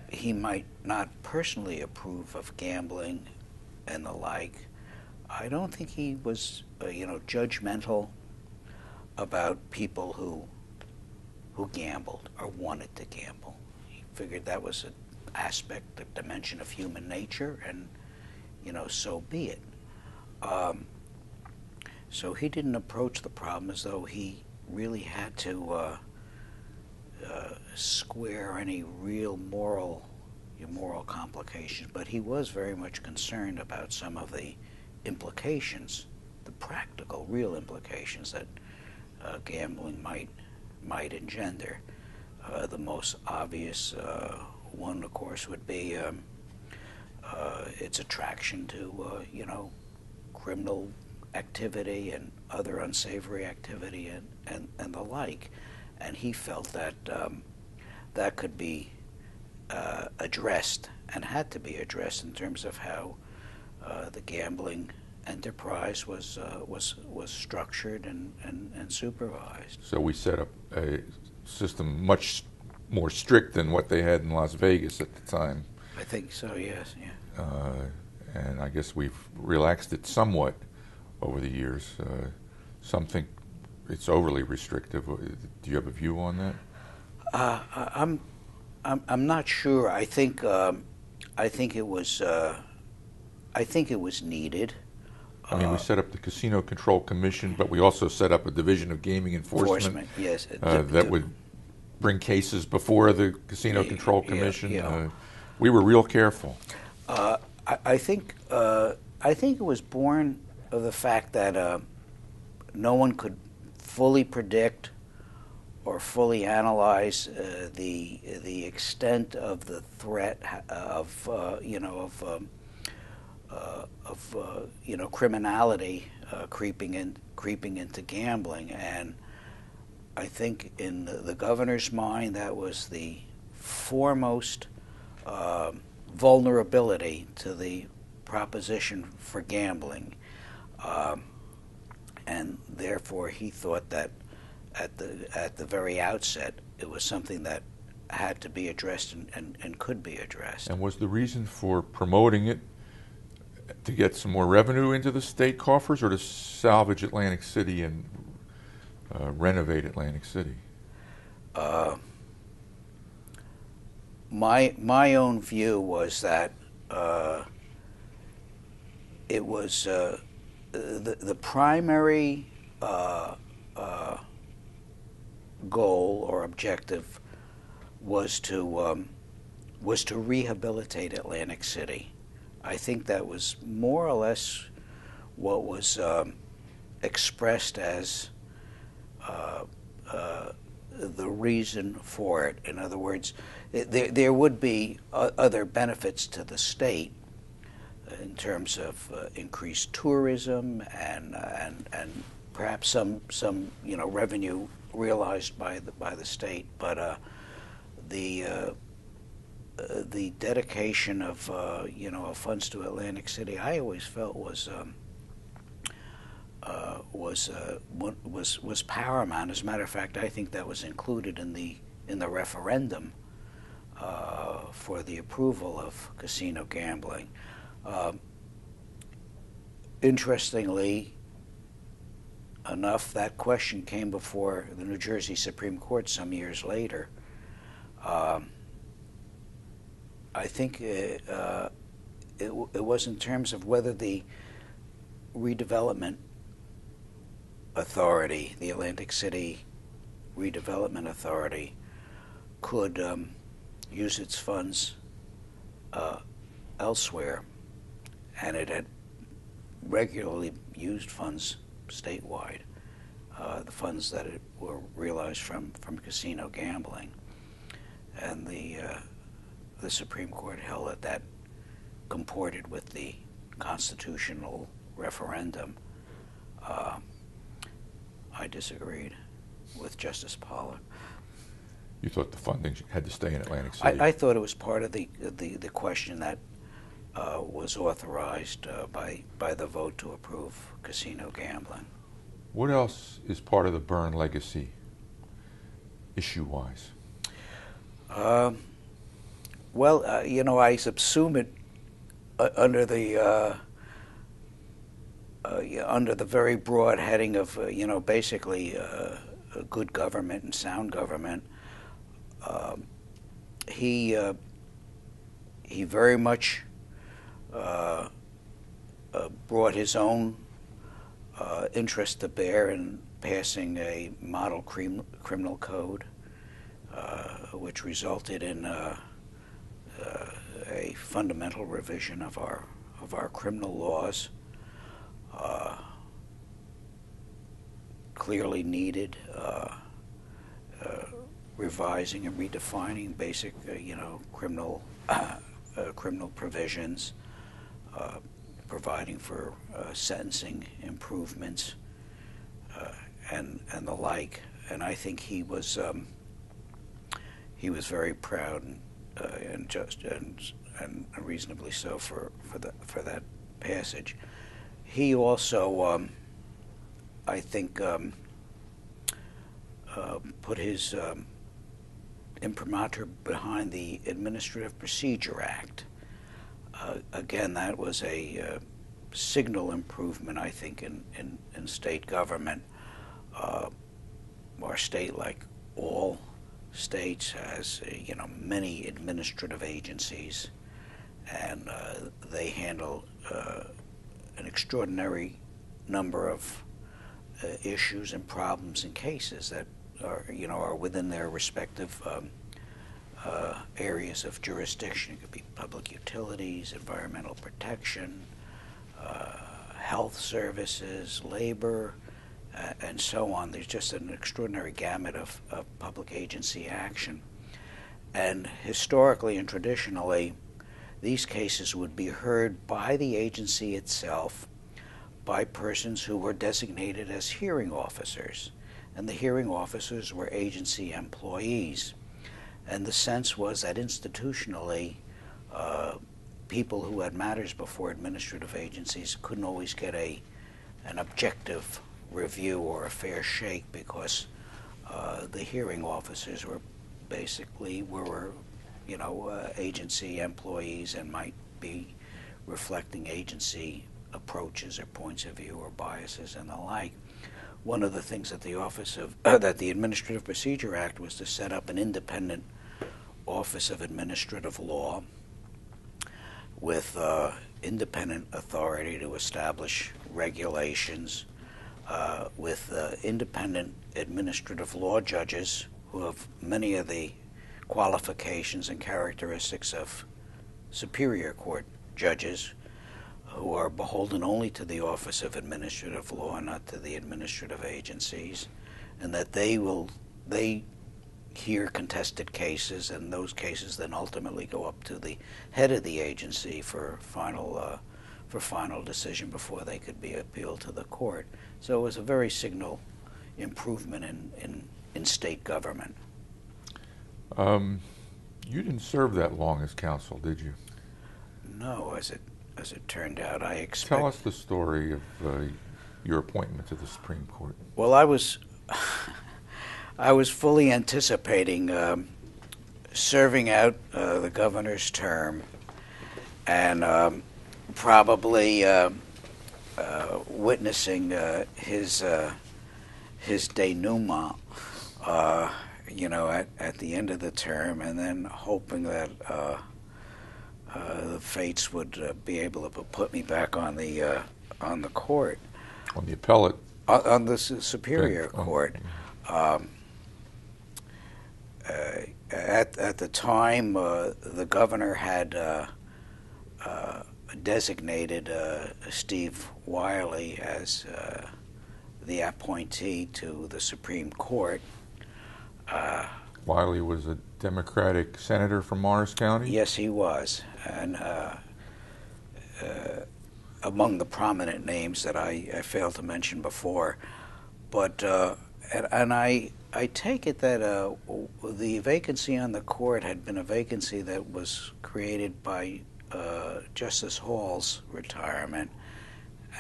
he might not personally approve of gambling and the like, I don't think he was, uh, you know, judgmental about people who who gambled or wanted to gamble. He figured that was an aspect, a dimension of human nature, and, you know, so be it. Um, so he didn't approach the problem as though he really had to uh, Uh, square any real moral moral complications, but he was very much concerned about some of the implications, the practical, real implications that uh, gambling might might engender. Uh, the most obvious uh, one, of course, would be um, uh, its attraction to uh, you know criminal activity and other unsavory activity and and, and the like. And he felt that um, that could be uh, addressed and had to be addressed in terms of how uh, the gambling enterprise was uh, was was structured and, and, and supervised. So we set up a system much more strict than what they had in Las Vegas at the time. I think so, yes, yeah. Uh, and I guess we've relaxed it somewhat over the years. Uh, some think it's overly restrictive. Do you have a view on that? Uh, I'm, I'm, I'm not sure. I think, um, I think it was, uh, I think it was needed. I mean, uh, we set up the Casino Control Commission, but we also set up a Division of Gaming Enforcement. Enforcement, yes. Uh, the, that the, would bring cases before the Casino the, Control Commission. Yeah, yeah. Uh, we were real careful. Uh, I, I think, uh, I think it was born of the fact that uh, no one could fully predict or fully analyze uh, the the extent of the threat of uh, you know of um, uh, of uh, you know criminality uh, creeping in creeping into gambling, and I think in the, the governor's mind that was the foremost uh, vulnerability to the proposition for gambling. Um, And therefore, he thought that at the at the very outset, it was something that had to be addressed and, and, and could be addressed. And was the reason for promoting it to get some more revenue into the state coffers, or to salvage Atlantic City and uh, renovate Atlantic City? Uh, my my own view was that uh, it was. Uh, The, the primary uh, uh, goal or objective was to um, was to rehabilitate Atlantic City I think that was more or less what was um, expressed as uh, uh, the reason for it. In other words, it, there, there would be uh, other benefits to the state in terms of uh, increased tourism and uh, and and perhaps some some you know revenue realized by the by the state, but uh, the uh, Uh, the dedication of uh, you know of funds to Atlantic City, I always felt was um, uh, was uh, was was paramount. As a matter of fact, I think that was included in the in the referendum uh, for the approval of casino gambling. Uh, interestingly enough, that question came before the New Jersey Supreme Court some years later. Um, I think it, uh, it, w it was in terms of whether the redevelopment authority, the Atlantic City Redevelopment Authority, could um, use its funds uh, elsewhere, and it had regularly used funds statewide, uh, the funds that it were realized from, from casino gambling. And the uh, the Supreme Court held that that comported with the constitutional referendum. Uh, I disagreed with Justice Pollard. You thought the funding had to stay in Atlantic City? I, I thought it was part of the the, the question that uh, was authorized uh, by by the vote to approve casino gambling. What else is part of the Byrne legacy, issue-wise? Um, Well, uh, you know, I subsume it uh, under the uh, uh, yeah, under the very broad heading of uh, you know basically uh, good government and sound government. Uh, he uh, he very much uh, uh, brought his own uh, interest to bear in passing a model crim criminal code, uh, which resulted in Uh, Uh, a fundamental revision of our of our criminal laws, uh, clearly needed, uh, uh, revising and redefining basic uh, you know criminal uh, uh, criminal provisions, uh, providing for uh, sentencing improvements uh, and and the like. And I think he was um, he was very proud and Uh, and just and and reasonably so for for that for that passage. He also, um, I think, um, uh, put his um, imprimatur behind the Administrative Procedure Act. Uh, again, that was a uh, signal improvement, I think, in in, in state government. Uh, our state, like all states, has you know many administrative agencies, and uh, they handle uh, an extraordinary number of uh, issues and problems and cases that are you know are within their respective um, uh, areas of jurisdiction. It could be public utilities, environmental protection, uh, health services, labor, Uh, and so on. There's just an extraordinary gamut of, of public agency action. And historically and traditionally, these cases would be heard by the agency itself by persons who were designated as hearing officers. And the hearing officers were agency employees. And the sense was that institutionally, uh, people who had matters before administrative agencies couldn't always get a, an objective review or a fair shake, because uh, the hearing officers were basically were, you know, uh, agency employees and might be reflecting agency approaches or points of view or biases and the like. One of the things that the office of uh, that the Administrative Procedure Act was to set up an independent Office of Administrative Law with uh, independent authority to establish regulations. Uh, with uh, independent administrative law judges who have many of the qualifications and characteristics of Superior Court judges who are beholden only to the Office of Administrative Law, not to the administrative agencies, and that they will, they hear contested cases, and those cases then ultimately go up to the head of the agency for final, uh, for final decision before they could be appealed to the court. So it was a very signal improvement in, in, in state government. Um, you didn't serve that long as counsel, did you? No, as it as it turned out, I expect. Tell us the story of uh, your appointment to the Supreme Court. Well, I was, I was fully anticipating um, serving out uh, the governor's term, and um, probably uh, uh, witnessing uh, his uh, his denouement. Uh, you know, at, at the end of the term, and then hoping that uh, uh, the fates would uh, be able to put me back on the uh, on the court, on the appellate, on, on the su superior Big, court. Um, uh, at at the time, uh, the governor had uh, uh, designated uh, Steve Wiley as uh, the appointee to the Supreme Court. Uh, Wiley was a Democratic senator from Morris County? Yes, he was. And uh, uh, among the prominent names that I, I failed to mention before. But, uh, and, and I, I take it that uh, the vacancy on the court had been a vacancy that was created by uh, Justice Hall's retirement,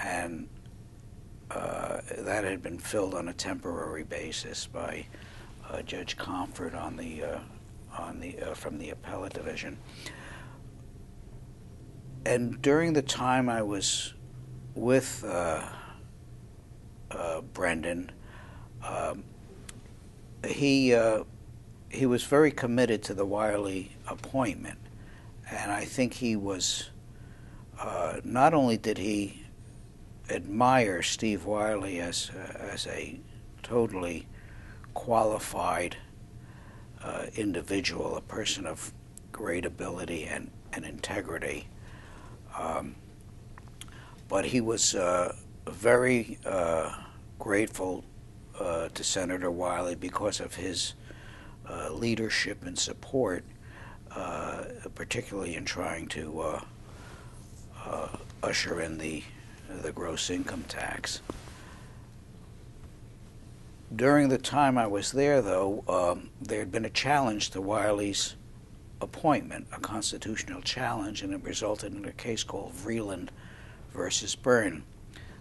and uh, that had been filled on a temporary basis by Uh, Judge Comfort on the uh, on the uh, from the appellate division. And during the time I was with uh, uh, Brendan, um, he uh, he was very committed to the Wiley appointment, and I think he was uh, not only did he admire Steve Wiley as uh, as a totally qualified uh, individual, a person of great ability and, and integrity. Um, but he was uh, very uh, grateful uh, to Senator Wiley because of his uh, leadership and support, uh, particularly in trying to uh, uh, usher in the, the gross income tax. During the time I was there, though, um, there had been a challenge to Wiley's appointment, a constitutional challenge, and it resulted in a case called Vreeland versus Byrne.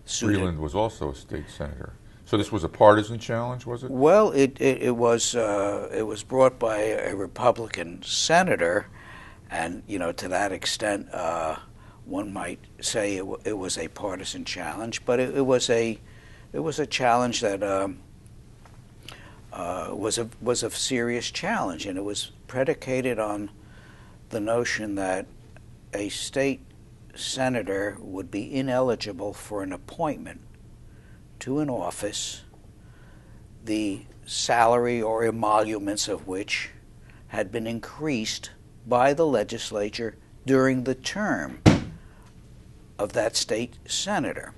Vreeland was also a state senator. So this was a partisan challenge, was it? Well, it, it, it was uh, it was brought by a Republican senator, and, you know, to that extent, uh, one might say it, w it was a partisan challenge, but it, it was a it was a challenge that. Um, Uh, was a was a serious challenge, and it was predicated on the notion that a state senator would be ineligible for an appointment to an office, the salary or emoluments of which had been increased by the legislature during the term of that state senator.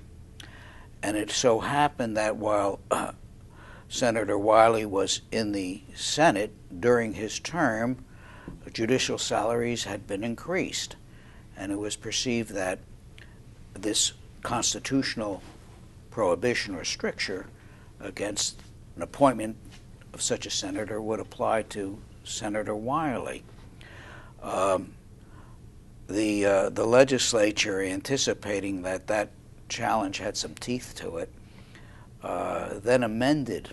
And it so happened that while uh, Senator Wiley was in the Senate during his term, judicial salaries had been increased, and it was perceived that this constitutional prohibition or stricture against an appointment of such a senator would apply to Senator Wiley. Um, the, uh, the legislature, anticipating that that challenge had some teeth to it, Uh, then amended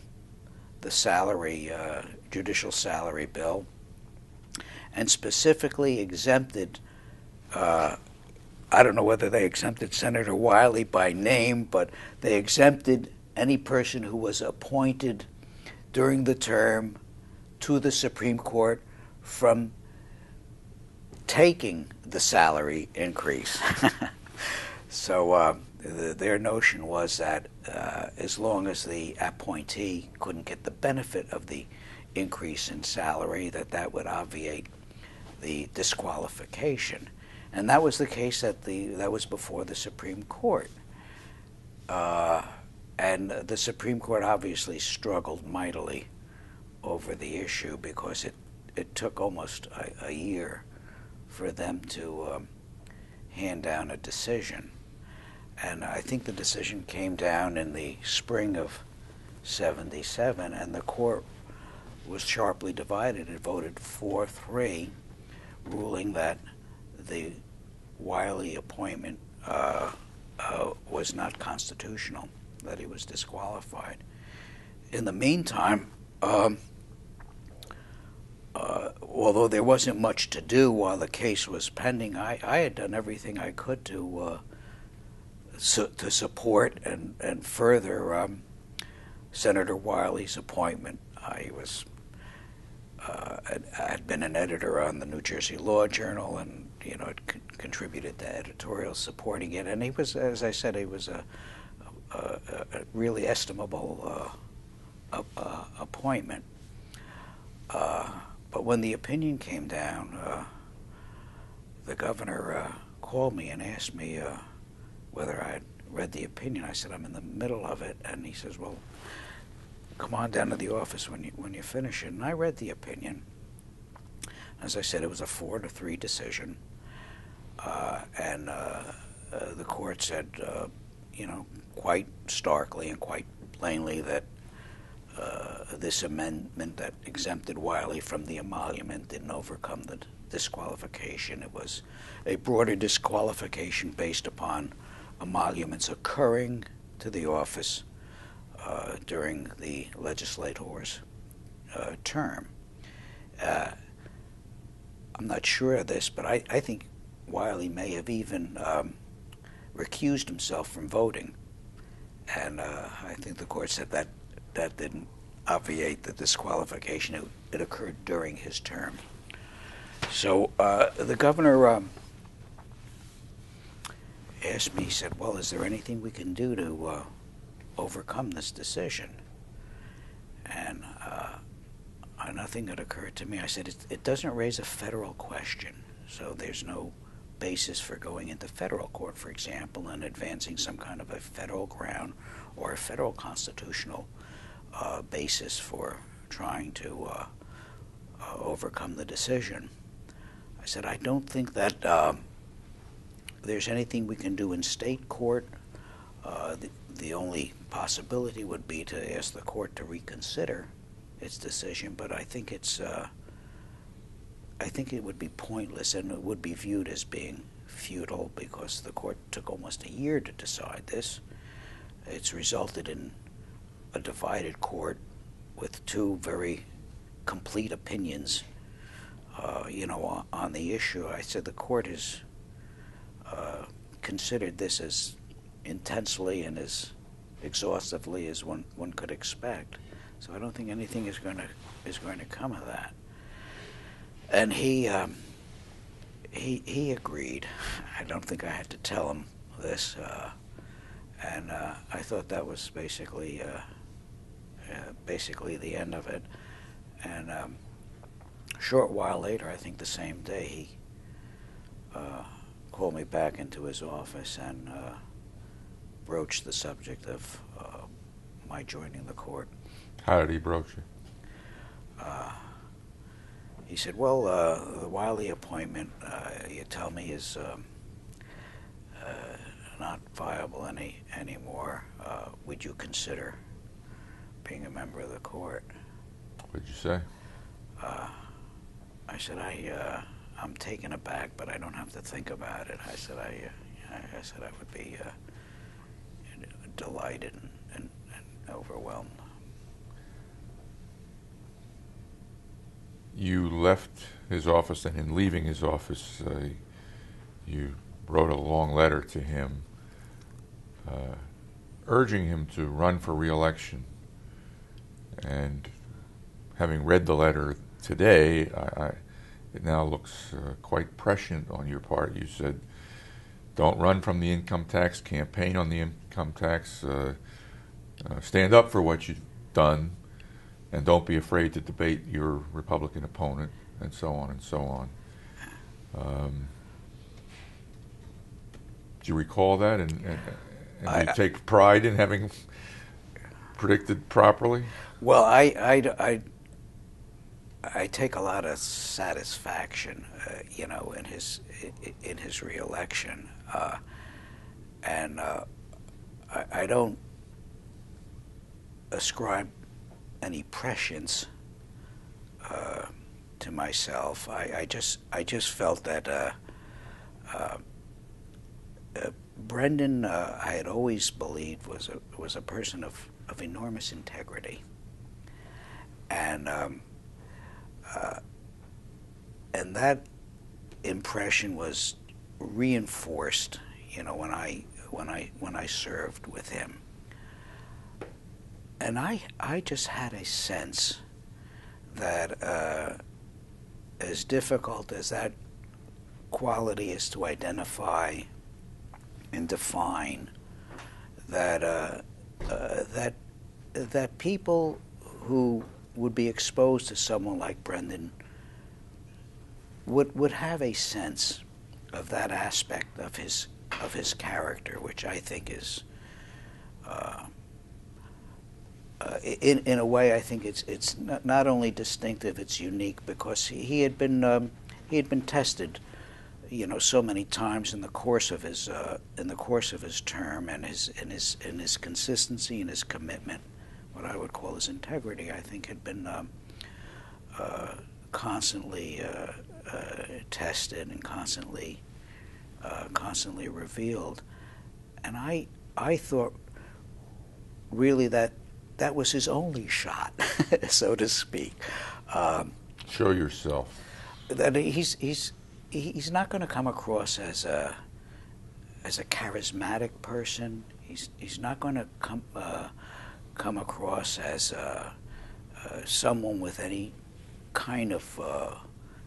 the salary, uh, judicial salary bill, and specifically exempted, uh, I don't know whether they exempted Senator Wiley by name, but they exempted any person who was appointed during the term to the Supreme Court from taking the salary increase. So uh, the, their notion was that uh, as long as the appointee couldn't get the benefit of the increase in salary, that that would obviate the disqualification. And that was the case that the that was before the Supreme Court. Uh, and the Supreme Court obviously struggled mightily over the issue, because it it took almost a, a year for them to um, hand down a decision. And I think the decision came down in the spring of seventy-seven, and the court was sharply divided. It voted four three, ruling that the Wiley appointment uh, uh, was not constitutional, that he was disqualified. In the meantime, um, uh, although there wasn't much to do while the case was pending, I, I had done everything I could to uh, su to support and, and further um, Senator Wiley's appointment. I was uh, I had been an editor on the New Jersey Law Journal, and you know, it con contributed to editorial supporting it. And he was, as I said, he was a, a, a really estimable uh, a, a appointment. Uh, but when the opinion came down, uh, the governor uh, called me and asked me uh, whether I had read the opinion. I said, I'm in the middle of it. And he says, well, come on down to the office when you, when you finish it. And I read the opinion. As I said, it was a four to three decision. Uh, and uh, uh, the court said, uh, you know, quite starkly and quite plainly that uh, this amendment that exempted Wiley from the emolument didn't overcome the disqualification. It was a broader disqualification based upon emoluments occurring to the office uh, during the legislator's uh, term. Uh, I'm not sure of this, but I, I think Wiley may have even um, recused himself from voting, and uh, I think the court said that that didn't obviate the disqualification. It, it occurred during his term. So uh, the governor um, asked me, he said, well, is there anything we can do to uh, overcome this decision? And uh, nothing had occurred to me. I said, it, it doesn't raise a federal question, so there's no basis for going into federal court, for example, and advancing some kind of a federal ground or a federal constitutional uh, basis for trying to uh, uh, overcome the decision. I said, I don't think that um, there's anything we can do in state court. Uh, the, the only possibility would be to ask the court to reconsider its decision, but I think it's uh, I think it would be pointless, and it would be viewed as being futile, because the court took almost a year to decide this. It's resulted in a divided court with two very complete opinions uh, you know, on, on the issue. I said the court has uh, considered this as intensely and as exhaustively as one, one could expect. So I don't think anything is going to is going to come of that. And he um, he he agreed. I don't think I had to tell him this, uh, and uh, I thought that was basically uh, uh, basically the end of it. And um, a short while later, I think the same day, he uh, called me back into his office and uh, broached the subject of uh, my joining the court. How did he broach you? Uh, he said, well, uh, the Wiley appointment, uh, you tell me, is um, uh, not viable any anymore. Uh, would you consider being a member of the court? What did you say? Uh, I said, I, uh, I'm taken aback, but I don't have to think about it. I said, I, uh, I, said, I would be uh, delighted and, and, and overwhelmed. You left his office, and in leaving his office, uh, you wrote a long letter to him uh, urging him to run for re-election. And having read the letter today, I, I, it now looks uh, quite prescient on your part. You said, don't run from the income tax, campaign on the income tax, uh, uh, stand up for what you've done, and don't be afraid to debate your Republican opponent, and so on and so on. Um, Do you recall that? And, and, and I, you take pride in having predicted properly? Well, I, I, I, I take a lot of satisfaction, uh, you know, in his in his reelection, uh, and uh, I, I don't ascribe any prescience uh, to myself. I, I just I just felt that. Uh, uh, Uh, Brendan, uh, I had always believed, was a was a person of, of enormous integrity, and um, uh, and that impression was reinforced, you know, when I when I when I served with him, and I I just had a sense that uh, as difficult as that quality is to identify and define, that uh, uh, that that people who would be exposed to someone like Brendan would would have a sense of that aspect of his of his character, which I think is, uh, uh, in in a way, I think it's it's not, not only distinctive, it's unique, because he, he had been um, he had been tested, you know, so many times in the course of his uh, in the course of his term, and his in his in his consistency and his commitment, what I would call his integrity, I think had been um, uh, constantly uh, uh, tested and constantly uh, constantly revealed, and I I thought really that that was his only shot, so to speak. Um, Show yourself. That he's he's. He's not going to come across as a as a charismatic person. He's he's not going to come uh, come across as uh, uh, someone with any kind of uh,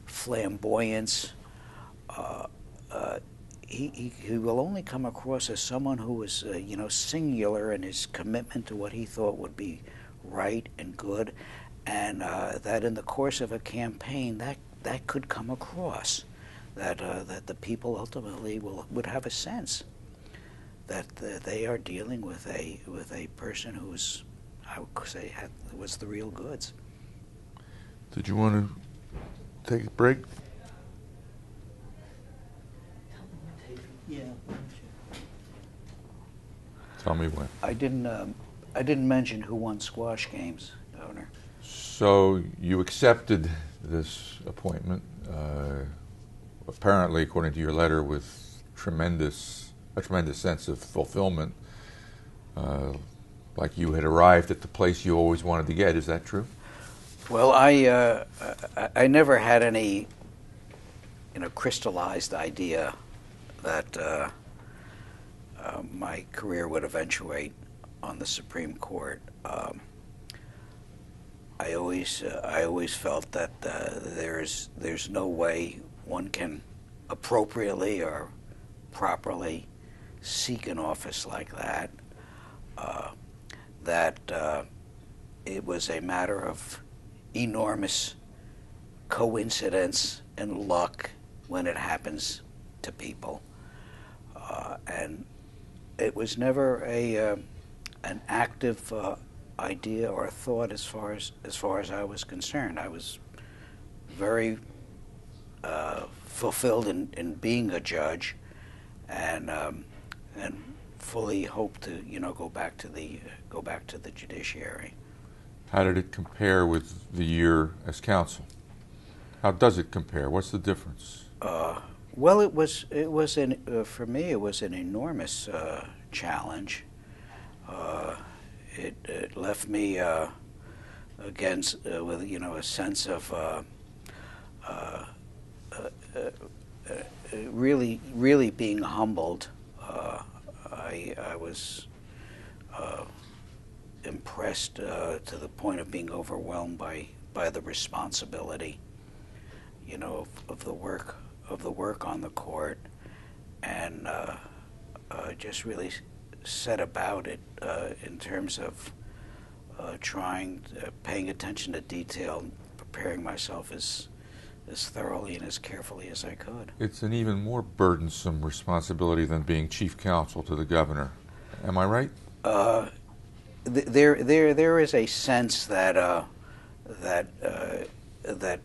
flamboyance. Uh, uh, he, he he will only come across as someone who is uh, you know, singular in his commitment to what he thought would be right and good, and uh, that in the course of a campaign that that could come across. That uh, that the people ultimately will would have a sense that uh, they are dealing with a with a person who's, I would say, had, was the real goods. Did you want to take a break? Yeah. Tell me when. I didn't. Um, I didn't mention who won squash games, Governor. So you accepted this appointment. Uh, Apparently, according to your letter, with tremendous a tremendous sense of fulfillment, uh, like you had arrived at the place you always wanted to get. Is that true? Well, I uh, I never had any, you know, crystallized idea that uh, uh, my career would eventuate on the Supreme Court. Um, I always uh, I always felt that uh, there's there's no way one can appropriately or properly seek an office like that, uh, that uh, it was a matter of enormous coincidence and luck when it happens to people. Uh, and it was never a uh, an active uh, idea or thought as far as, as far as I was concerned. I was very Uh, fulfilled in, in being a judge, and um, and fully hope to, you know, go back to the uh, go back to the judiciary. How did it compare with the year as counsel? How does it compare? What's the difference? Uh, well, it was it was an uh, for me it was an enormous uh, challenge. Uh, it, it left me uh, against uh, with you know a sense of. Uh, uh, Uh, uh, uh, really, really being humbled. Uh, I, I was uh, impressed uh, to the point of being overwhelmed by, by the responsibility, you know, of, of the work of the work on the court, and uh, uh, just really set about it uh, in terms of uh, trying, uh, paying attention to detail, preparing myself as as thoroughly and as carefully as I could. It's an even more burdensome responsibility than being chief counsel to the governor. Am I right? Uh, th there, there, there is a sense that uh, that uh, that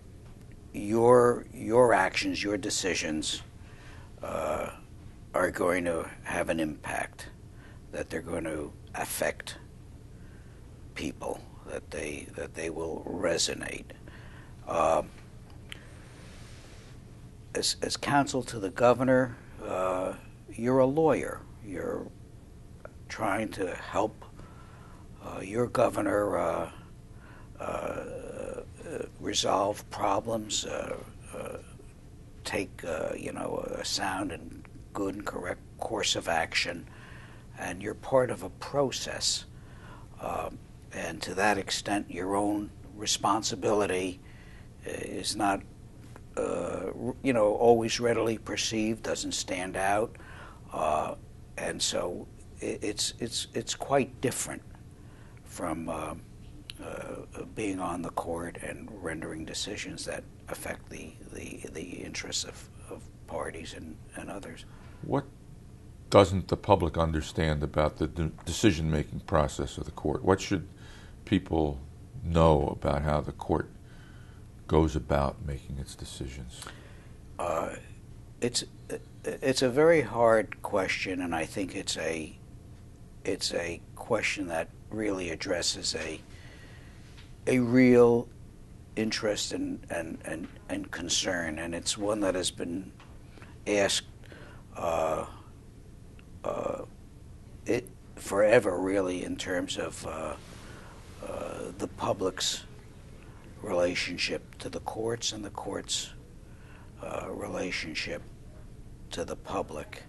your your actions, your decisions, uh, are going to have an impact. That they're going to affect people. That they that they will resonate. Uh, As, as counsel to the governor, uh, you're a lawyer. You're trying to help uh, your governor uh, uh, resolve problems, uh, uh, take uh, you know a sound and good and correct course of action, and you're part of a process. Uh, and to that extent, your own responsibility is not. Uh, you know, always readily perceived, doesn't stand out, uh, and so it, it's it's it's quite different from uh, uh, being on the court and rendering decisions that affect the the, the interests of, of parties and, and others. What doesn't the public understand about the de decision-making process of the court? What should people know about how the court goes about making its decisions? Uh, it's it's a very hard question, and I think it's a it's a question that really addresses a a real interest and and and, and concern, and it's one that has been asked uh, uh, it forever, really, in terms of uh, uh, the public's relationship to the courts and the courts' uh, relationship to the public.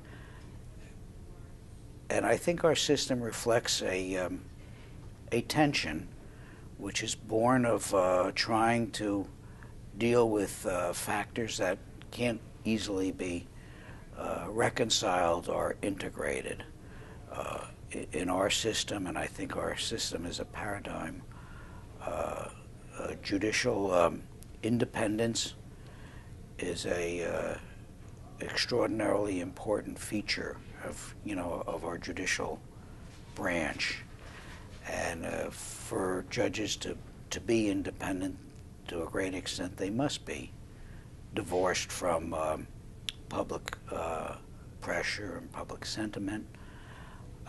And I think our system reflects a, um, a tension which is born of uh, trying to deal with uh, factors that can't easily be uh, reconciled or integrated uh, in our system, and I think our system is a paradigm. Uh, Uh, judicial um, independence is a uh, extraordinarily important feature of you know of our judicial branch, and uh, for judges to to be independent to a great extent, they must be divorced from um, public uh, pressure and public sentiment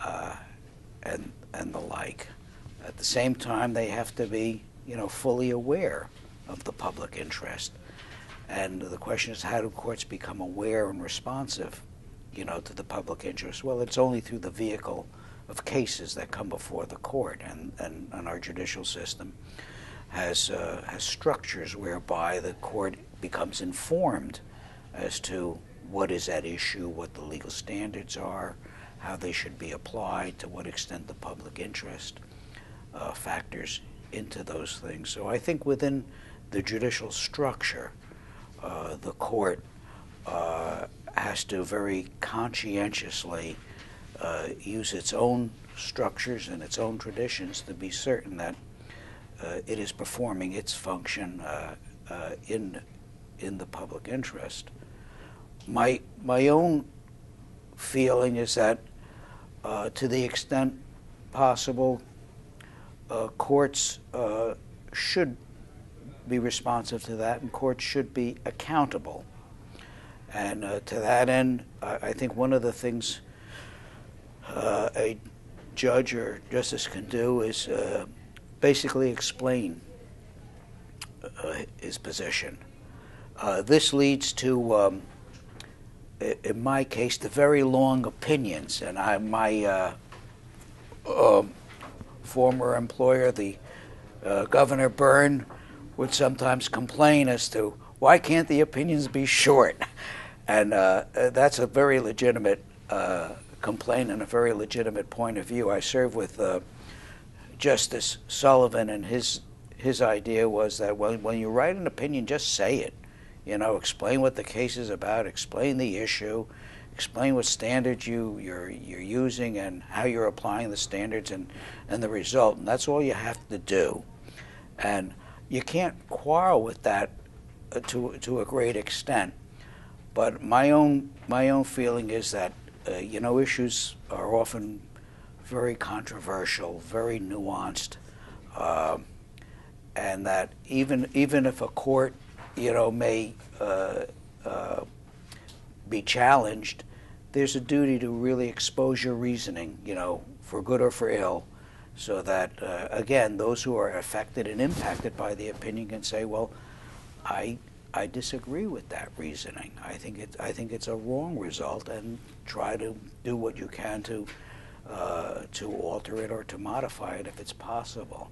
uh, and and the like. At the same time, they have to be you know, fully aware of the public interest. And the question is, how do courts become aware and responsive, you know, to the public interest? Well, it's only through the vehicle of cases that come before the court, and, and, and our judicial system has, uh, has structures whereby the court becomes informed as to what is at issue, what the legal standards are, how they should be applied, to what extent the public interest uh, factors into those things. So I think within the judicial structure, uh, the court uh, has to very conscientiously uh, use its own structures and its own traditions to be certain that uh, it is performing its function uh, uh, in in the public interest. My my own feeling is that uh, to the extent possible, Uh, courts uh, should be responsive to that, and courts should be accountable. And uh, to that end, I, I think one of the things uh, a judge or justice can do is uh, basically explain uh, his position. Uh, this leads to, um, in my case, the very long opinions. And I, my uh, uh, former employer, the uh, Governor Byrne, would sometimes complain as to why can't the opinions be short? And uh, that's a very legitimate uh, complaint and a very legitimate point of view. I served with uh, Justice Sullivan, and his his idea was that when, when you write an opinion, just say it. You know, explain what the case is about, explain the issue, explain what standards you, you're, you're using and how you're applying the standards and, and the result. And that's all you have to do. And you can't quarrel with that to to a great extent. But my own my own feeling is that uh, you know, issues are often very controversial, very nuanced, uh, and that even even if a court, you know, may uh, uh, be challenged, there's a duty to really expose your reasoning, you know, for good or for ill, so that uh, again, those who are affected and impacted by the opinion can say, well, I I disagree with that reasoning. I think it I think it's a wrong result, and try to do what you can to uh, to alter it or to modify it if it's possible.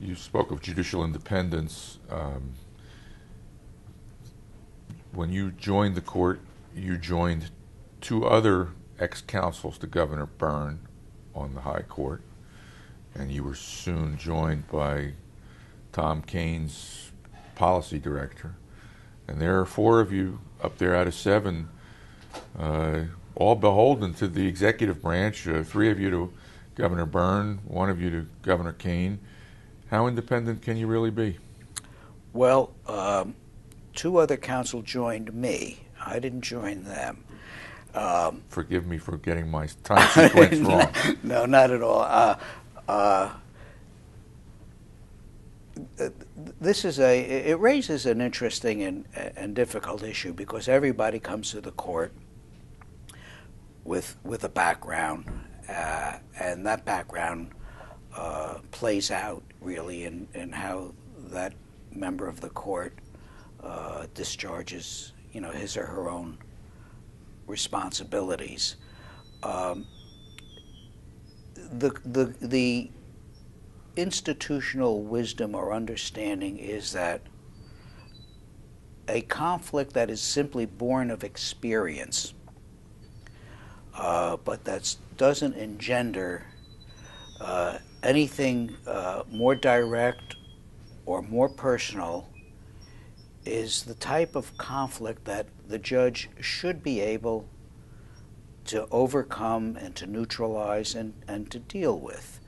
You spoke of judicial independence. Um, when you joined the court, you joined two other ex-counsels to Governor Byrne on the High Court, and you were soon joined by Tom Kane's policy director, and there are four of you up there out of seven, uh, all beholden to the executive branch, uh, three of you to Governor Byrne, one of you to Governor Kane. How independent can you really be? Well, um, two other counsel joined me. I didn't join them. Um, Forgive me for getting my time sequence wrong. No, not at all. Uh, uh, this is a, it raises an interesting and, and difficult issue, because everybody comes to the court with, with a background, uh, and that background uh, plays out really in, in how that member of the court uh, discharges, you know, his or her own responsibilities. Um, the, the, the institutional wisdom or understanding is that a conflict that is simply born of experience, uh, but that doesn't engender uh, anything uh, more direct or more personal, is the type of conflict that the judge should be able to overcome and to neutralize and, and to deal with,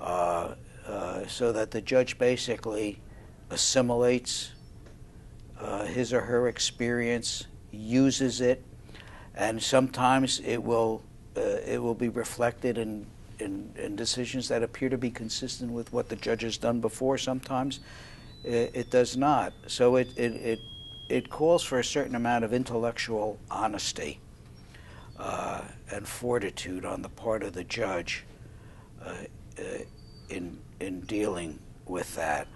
uh, uh, so that the judge basically assimilates uh, his or her experience, uses it, and sometimes it will uh, it will be reflected in, in, in decisions that appear to be consistent with what the judge has done before. Sometimes it does not. So it, it, it, it calls for a certain amount of intellectual honesty uh, and fortitude on the part of the judge uh, uh, in, in dealing with that.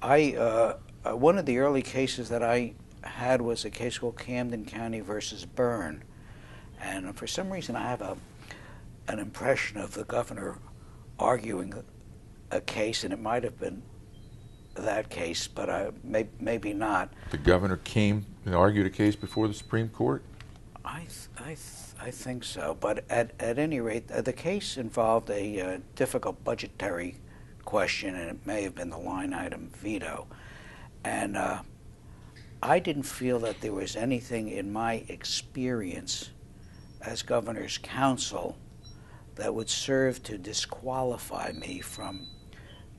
I, uh, one of the early cases that I had was a case called Camden County versus Byrne. And for some reason I have a, an impression of the governor arguing a case, and it might have been that case, but uh, may, maybe not. The governor came and argued a case before the Supreme Court? I th I, th I think so, but at, at any rate, the case involved a uh, difficult budgetary question, and it may have been the line item veto. And uh, I didn't feel that there was anything in my experience as governor's counsel that would serve to disqualify me from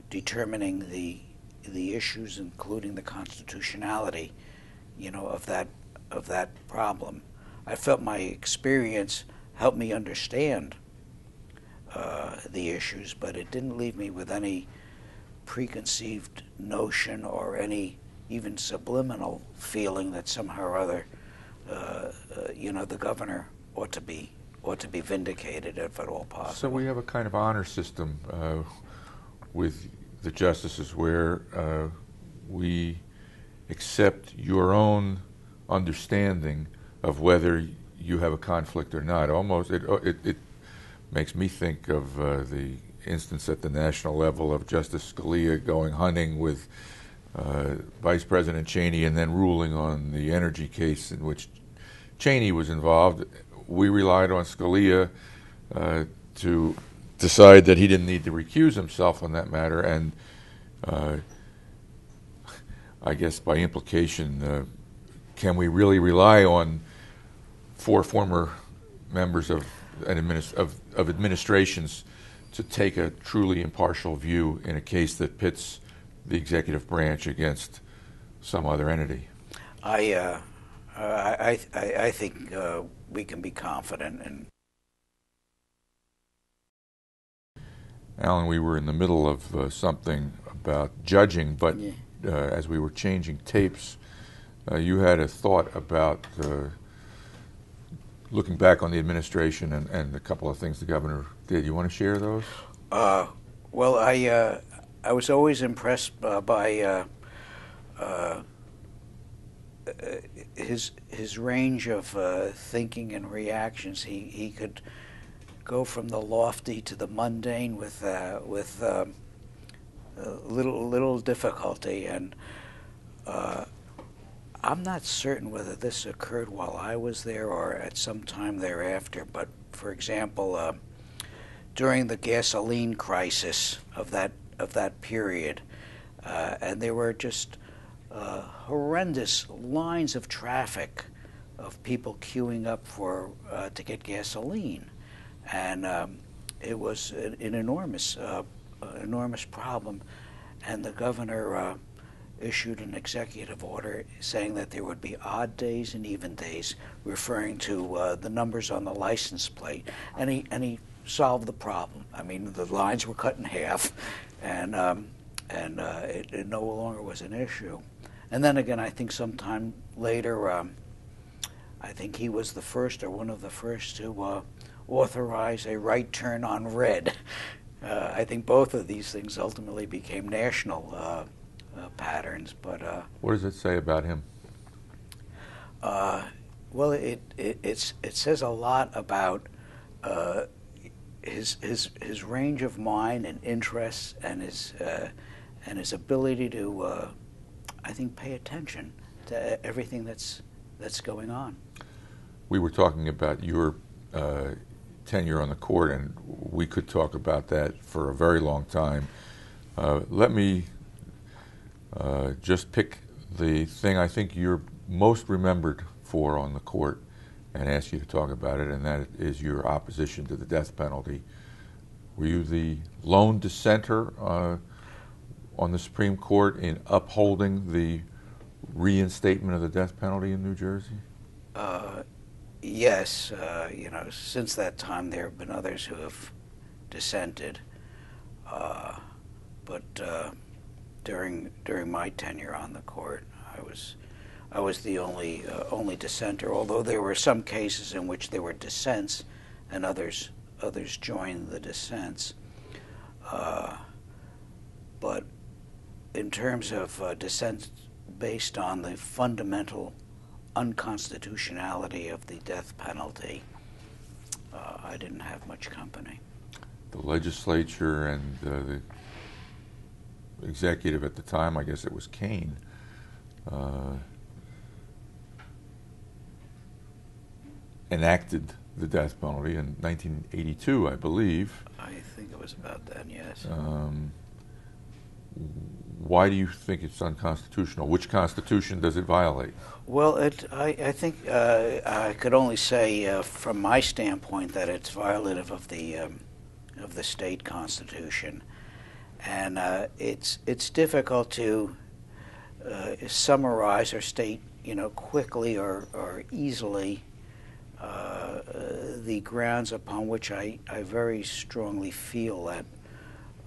determining the the issues, including the constitutionality, you know, of that of that problem. I felt my experience helped me understand uh, the issues, but it didn't leave me with any preconceived notion or any even subliminal feeling that somehow or other, uh, uh, you know, the governor ought to be ought to be vindicated if at all possible. So we have a kind of honor system uh, with the justices, where uh, we accept your own understanding of whether you have a conflict or not. Almost, it it, it makes me think of uh, the instance at the national level of Justice Scalia going hunting with uh, Vice President Cheney and then ruling on the energy case in which Cheney was involved. We relied on Scalia uh, to decide that he didn't need to recuse himself on that matter, and uh, I guess by implication, uh, can we really rely on four former members of, an administ of, of administrations to take a truly impartial view in a case that pits the executive branch against some other entity? I uh, I, I I think uh, we can be confident in. Alan, we were in the middle of uh, something about judging, but yeah. uh, as we were changing tapes, uh, you had a thought about uh, looking back on the administration and, and a couple of things the governor did. You want to share those? Uh, well, I uh, I was always impressed uh, by uh, uh, his his range of uh, thinking and reactions. He he could go from the lofty to the mundane with uh, with um, little little difficulty, and uh, I'm not certain whether this occurred while I was there or at some time thereafter. But for example, uh, during the gasoline crisis of that of that period, uh, and there were just uh, horrendous lines of traffic of people queuing up for uh, to get gasoline. And um, it was an, an enormous, uh, enormous problem, and the governor uh, issued an executive order saying that there would be odd days and even days, referring to uh, the numbers on the license plate. And he and he solved the problem. I mean, the lines were cut in half, and um, and uh, it, it no longer was an issue. And then again, I think sometime later, um, I think he was the first or one of the first to. Uh, authorize a right turn on red. Uh, I think both of these things ultimately became national uh, uh, patterns. But uh, what does it say about him? Uh, well, it, it it's it says a lot about uh, his his his range of mind and interests, and his uh, and his ability to, uh, I think, pay attention to everything that's that's going on. We were talking about your Uh, tenure on the court, and we could talk about that for a very long time. Uh, let me uh, just pick the thing I think you're most remembered for on the court and ask you to talk about it, and that is your opposition to the death penalty. Were you the lone dissenter uh, on the Supreme Court in upholding the reinstatement of the death penalty in New Jersey? Uh, Yes, uh, you know, since that time there have been others who have dissented, uh, but uh, during during my tenure on the court, I was I was the only uh, only dissenter. Although there were some cases in which there were dissents, and others others joined the dissents. Uh, but in terms of uh, dissent based on the fundamental unconstitutionality of the death penalty, uh, I didn't have much company. The legislature and uh, the executive at the time, I guess it was Kane, uh, enacted the death penalty in nineteen eighty-two, I believe. I think it was about then, yes. Um, Why do you think it's unconstitutional? Which Constitution does it violate? Well, it, I, I think uh, I could only say, uh, from my standpoint, that it's violative of the um, of the state Constitution, and uh, it's it's difficult to uh, summarize or state, you know, quickly or or easily uh, the grounds upon which I I very strongly feel that.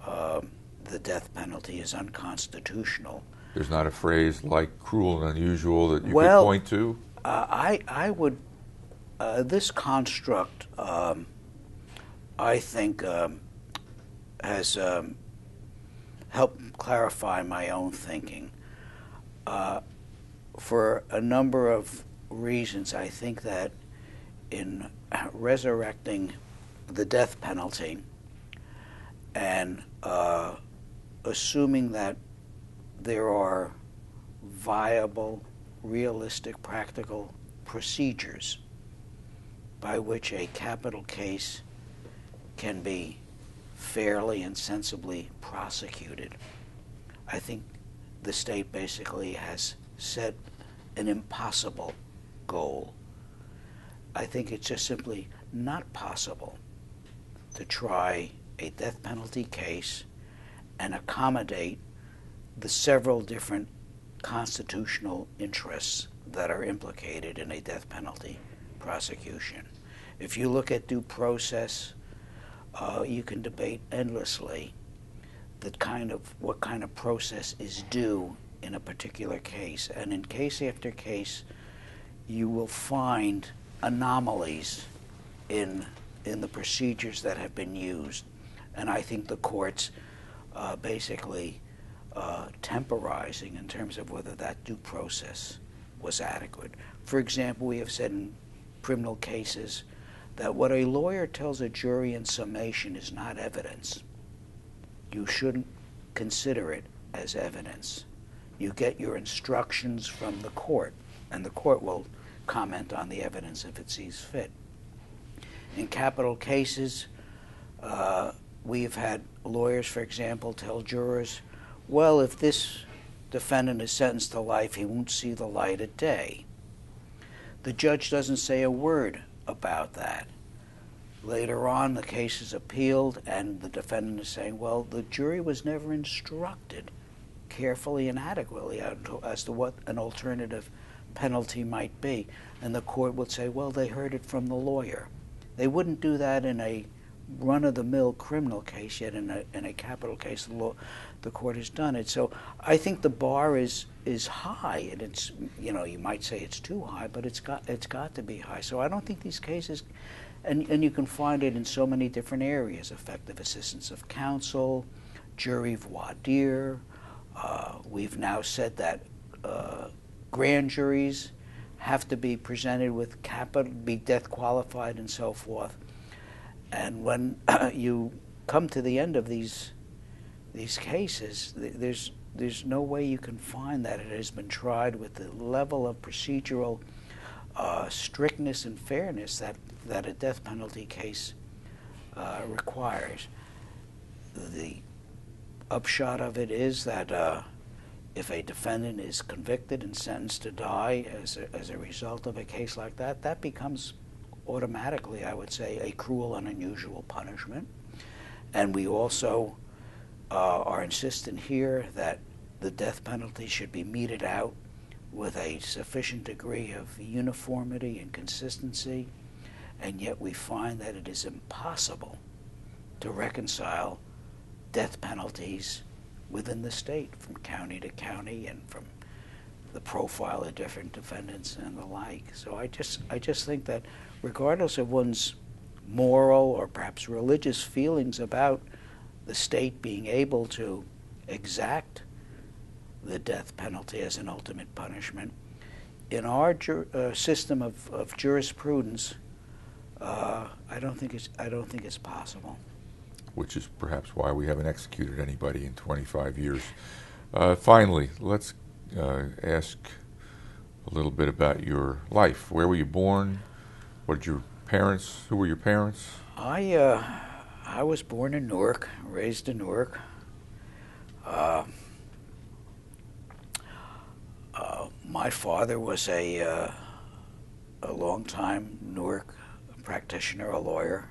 Uh, The death penalty is unconstitutional. There's not a phrase like cruel and unusual that you well, could point to? Uh, I, I would, uh, this construct, um, I think, um, has um, helped clarify my own thinking. Uh, for a number of reasons, I think that in resurrecting the death penalty and uh, assuming that there are viable, realistic, practical procedures by which a capital case can be fairly and sensibly prosecuted, I think the state basically has set an impossible goal. I think it's just simply not possible to try a death penalty case and accommodate the several different constitutional interests that are implicated in a death penalty prosecution. If you look at due process, uh, you can debate endlessly the kind of what kind of process is due in a particular case, and in case after case, you will find anomalies in in the procedures that have been used, and I think the courts uh, basically uh, temporizing in terms of whether that due process was adequate. For example, we have said in criminal cases that what a lawyer tells a jury in summation is not evidence. You shouldn't consider it as evidence. You get your instructions from the court, and the court will comment on the evidence if it sees fit. In capital cases, uh, we've had lawyers, for example, tell jurors, well, if this defendant is sentenced to life, he won't see the light of day. The judge doesn't say a word about that. Later on, the case is appealed, and the defendant is saying, well, the jury was never instructed carefully and adequately as to what an alternative penalty might be. And the court would say, well, they heard it from the lawyer. They wouldn't do that in a run-of-the-mill criminal case, yet in a, in a capital case, the, law, the court has done it. So I think the bar is is high, and it's, you know, you might say it's too high, but it's got it's got to be high. So I don't think these cases, and, and you can find it in so many different areas, effective assistance of counsel, jury voir dire. Uh, we've now said that uh, grand juries have to be presented with capital, be death qualified, and so forth. And when uh, you come to the end of these these cases, th there's there's no way you can find that it has been tried with the level of procedural uh, strictness and fairness that that a death penalty case uh, requires. The upshot of it is that uh, if a defendant is convicted and sentenced to die as a, as a result of a case like that, that becomes automatically, I would say, a cruel and unusual punishment. And we also uh, are insistent here that the death penalty should be meted out with a sufficient degree of uniformity and consistency, and yet we find that it is impossible to reconcile death penalties within the state, from county to county and from the profile of different defendants and the like. So I just, I just think that regardless of one's moral or perhaps religious feelings about the state being able to exact the death penalty as an ultimate punishment, in our ju uh, system of, of jurisprudence, uh, I don't think it's, I don't think it's possible. Which is perhaps why we haven't executed anybody in twenty-five years. Uh, finally, let's uh, ask a little bit about your life. Where were you born? What did your parents, who were your parents? I, uh, I was born in Newark, raised in Newark. Uh, uh, my father was a, uh, a long-time Newark practitioner, a lawyer.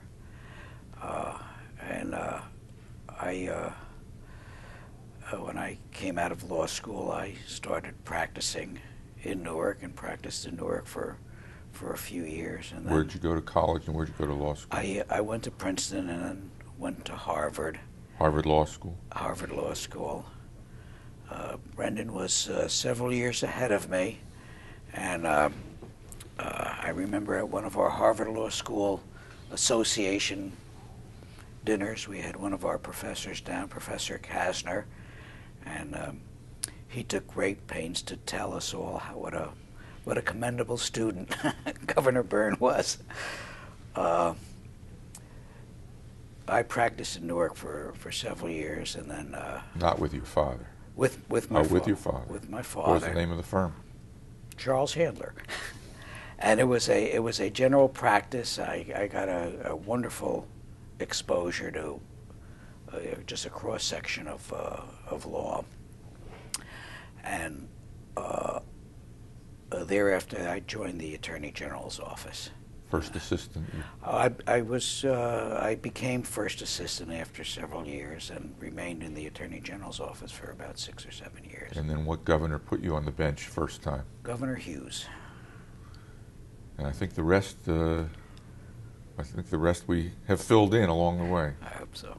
Uh, And uh, I, uh, when I came out of law school, I started practicing in Newark and practiced in Newark for, for a few years. And then where'd you go to college and where'd you go to law school? I, I went to Princeton and then went to Harvard. Harvard Law School? Harvard Law School. Uh, Brendan was uh, several years ahead of me, and uh, uh, I remember at one of our Harvard Law School Association dinners, we had one of our professors down, Professor Kasner, and um, he took great pains to tell us all how, what a what a commendable student Governor Byrne was. Uh, I practiced in Newark for for several years, and then uh, not with your father. With with my oh, with your father. With my father. What was the name of the firm? Charles Handler. And it was a it was a general practice. I I got a, a wonderful exposure to uh, just a cross section of uh, of law, and uh, thereafter I joined the Attorney General's office. first assistant? I, I was, uh, I became first assistant after several years and remained in the Attorney General's office for about six or seven years. And then what governor put you on the bench first time? Governor Hughes. And I think the rest, uh, I think the rest we have filled in along the way. I hope so.